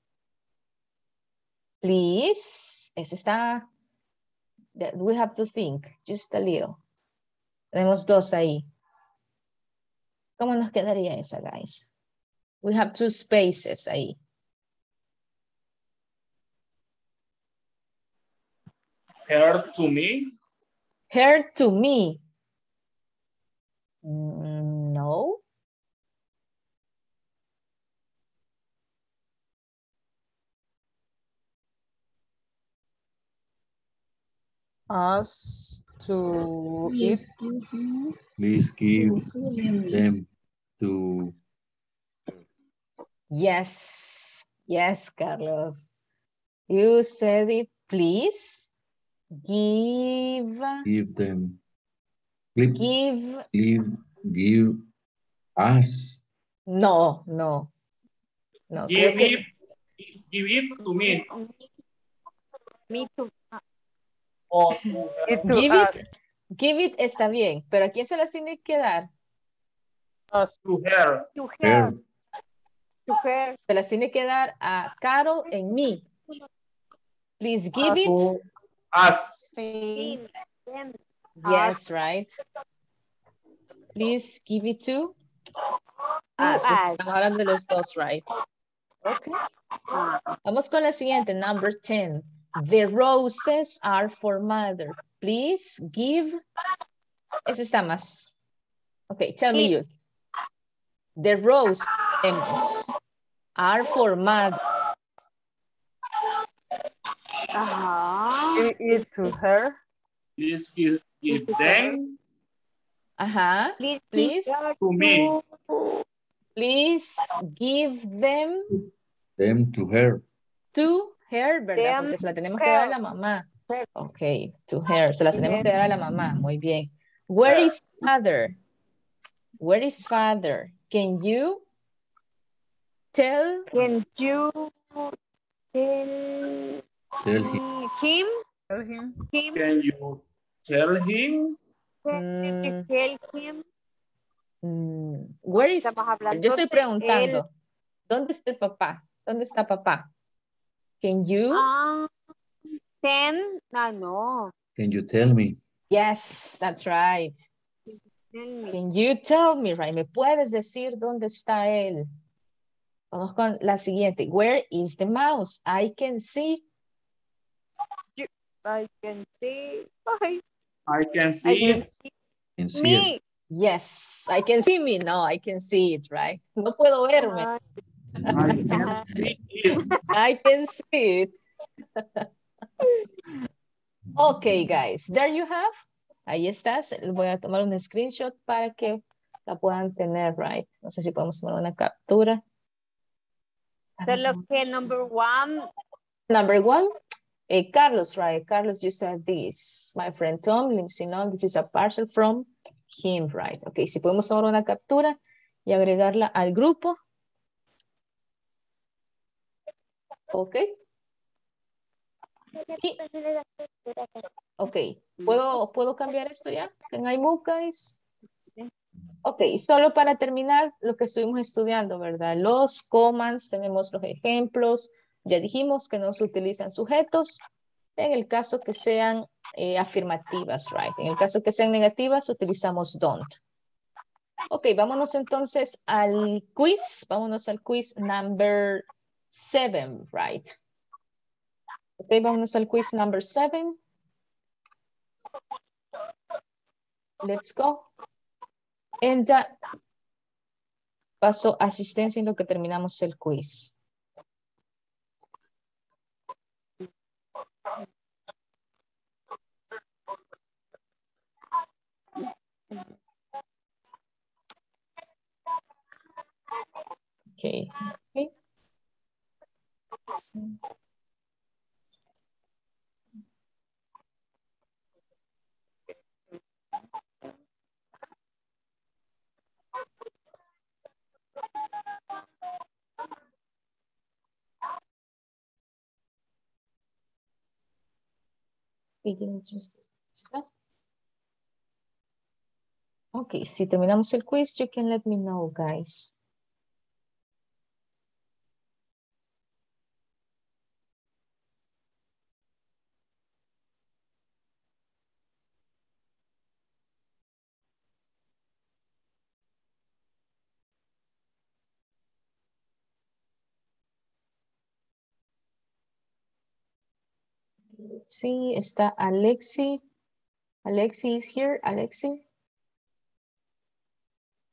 Please, ese está, we have to think, just a little. Tenemos dos ahí. ¿Cómo nos quedaría esa, guys? We have two spaces ahí. Her to me? Her to me. No. Us to please give them, to. Yes, yes, Carlos. You said it. Please give them. Give us. No, no, no. Give it to me. Me too. Oh, give it está bien, pero ¿a quién se las tiene que dar? To her. To her. To her. Se las tiene que dar a Carol and me. Please give it. Us. Yes, right. Please give it to us. Estamos hablando de los dos, right? Okay. Vamos con la siguiente, number 10. The roses are for mother. Please give. Ese está más. Okay, tell me you. The roses are for mother. Give it to her. Please give them. Please. To me. Please give them. Them to her. To her, ¿verdad? Porque se la tenemos que dar a la mamá. Ok, to her. Se la tenemos que dar a la mamá. Muy bien. Where is father? Where is father? Can you tell? Can you tell him? Tell him? Can you tell him? Tell him? Where is? Yo estoy preguntando. ¿Dónde está el papá? ¿Dónde está papá? Can you Can you tell me? Yes, that's right. Can you tell me, right? ¿Me puedes decir dónde está él? Vamos con la siguiente. Where is the mouse? I can see. I can see. I can see it. Can see me. It. Yes, I can see me. No, I can see it, right? No puedo verme. I can see it. I can see it. Okay, guys. There you have. Ahí estás. Voy a tomar un screenshot para que la puedan tener, right? No sé si podemos tomar una captura. Solo que number 1. Number 1. Carlos, right? Carlos, you said this. My friend Tom lives in all. This is a parcel from him, right? Okay, si podemos tomar una captura y agregarla al grupo. Ok. Y, ok, ¿puedo cambiar esto ya? Can I move, guys? Ok, solo para terminar lo que estuvimos estudiando, ¿verdad? Los commands, tenemos los ejemplos. Ya dijimos que no se utilizan sujetos en el caso que sean afirmativas, right? En el caso que sean negativas, utilizamos don't. Ok, vámonos entonces al quiz. Vámonos al quiz number 7, right? Ok, vámonos al quiz number 7. Let's go. And paso asistencia en lo que terminamos el quiz. Okay. Okay. Okay, si terminamos el quiz, you can let me know, guys. Sí, está Alexi. Alexi is here. Alexi.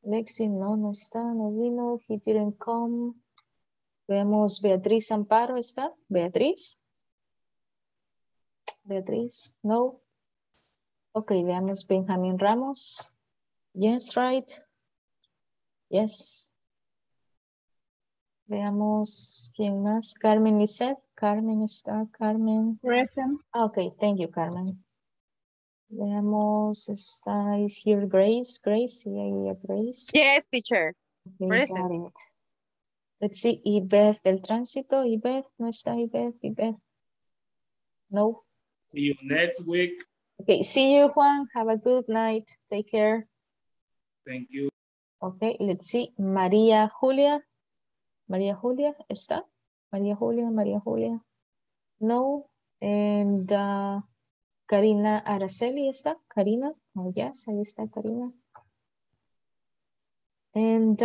Alexi no está, no vino. He didn't come. Vemos Beatriz Amparo, ¿está? Beatriz. Beatriz, no. Ok, veamos Benjamín Ramos. Yes, right. Yes. Veamos quién más. Carmen Lisset. Carmen está, Carmen. Present. Ok, thank you, Carmen. Veamos, está, is here Grace. Grace, yeah, Grace. Yes, teacher. Okay, present. Let's see, Ibeth del Tránsito. Ibeth, no está Ibeth, Ibeth. No. See you next week. Ok, see you, Juan. Have a good night. Take care. Thank you. Ok, let's see, María Julia. María Julia, está. María Julia, María Julia. No. And Karina Araceli, ¿está? Karina. Oh, yes, ahí está Karina. And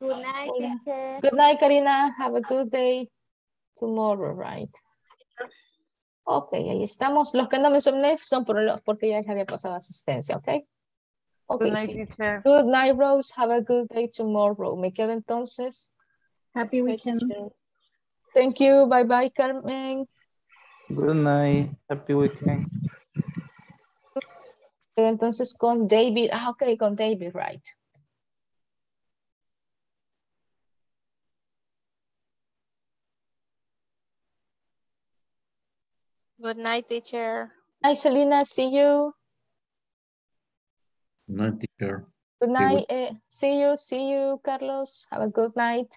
good night, teacher. Good night, Karina. Have a good day tomorrow, right? Ok, ahí estamos. Los que no mencioné son porque ya les había pasado asistencia, ¿ok? Okay, good night, sí. Teacher. Good night, Rose. Have a good day tomorrow. Me quedo entonces... Happy weekend. Thank you. Bye-bye, Carmen. Good night. Happy weekend. Entonces con David. Ah, ok, con David, right. Good night, teacher. Hi, Selena. See you. Good night, teacher. Good night. See you. See you, Carlos. Have a good night.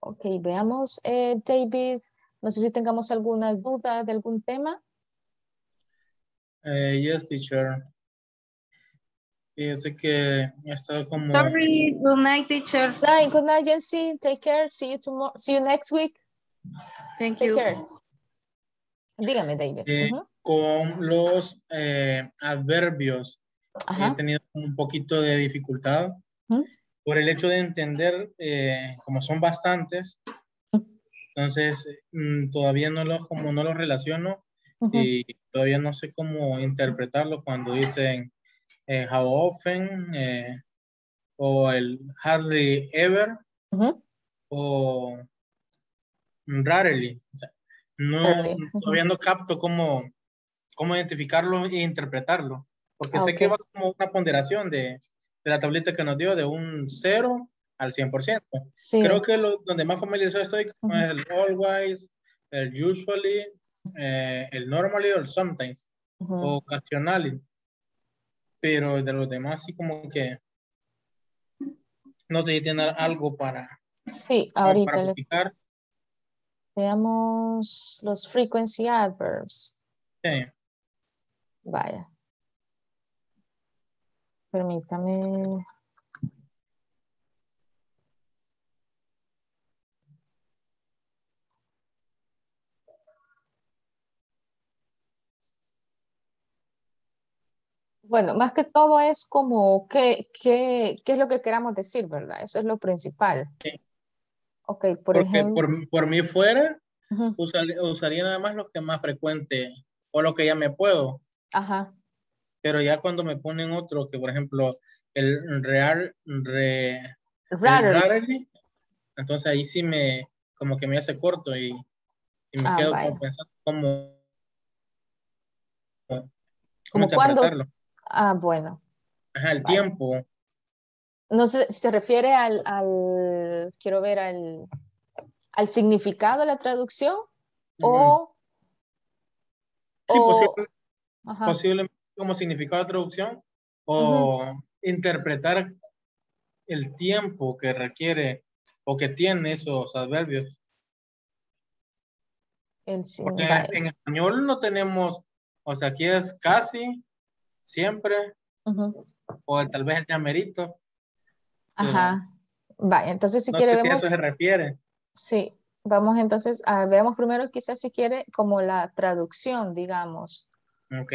Ok, veamos, David, no sé si tengamos alguna duda de algún tema. Yes, teacher. Fíjese que he estado como... Sorry, good night, teacher. Good night, Jency. Take care. See you tomorrow. See you next week. Thank you. Take care. Dígame, David. con los adverbios. Ajá. He tenido un poquito de dificultad por el hecho de entender, como son bastantes, entonces todavía no los relaciono y todavía no sé cómo interpretarlo cuando dicen how often o el hardly ever o rarely. O sea, todavía no capto cómo identificarlo e interpretarlo. Porque sé que va como una ponderación de la tablita que nos dio, de un 0 al 100%. Sí. Creo que donde más familiarizado estoy es el always, el usually, el normally o el sometimes, o occasionally. Pero de los demás sí como que no sé si tiene algo para... Sí, ahorita para explicar. Veamos los frequency adverbs. Sí. Vaya. Permítame. Bueno, más que todo es como qué es lo que queramos decir, ¿verdad? Eso es lo principal. Sí. Ok, ejemplo. Por mí fuera, usaría nada más lo que más frecuente o lo que ya me puedo. Ajá. Pero ya cuando me ponen otro, que por ejemplo, el rarely, entonces ahí sí como que me hace corto y me quedo como pensando cómo interpretarlo. Bueno. Ajá, el tiempo. No sé si se refiere al significado de la traducción o... Sí, posiblemente. Como significado de traducción o interpretar el tiempo que requiere o que tiene esos adverbios. Porque en español no tenemos, o sea, aquí es casi, siempre, o tal vez el llamerito. Ajá. Vaya, entonces si quiere vemos... ¿A eso se refiere? Sí, vamos entonces, veamos primero quizás si quiere como la traducción, digamos. Ok.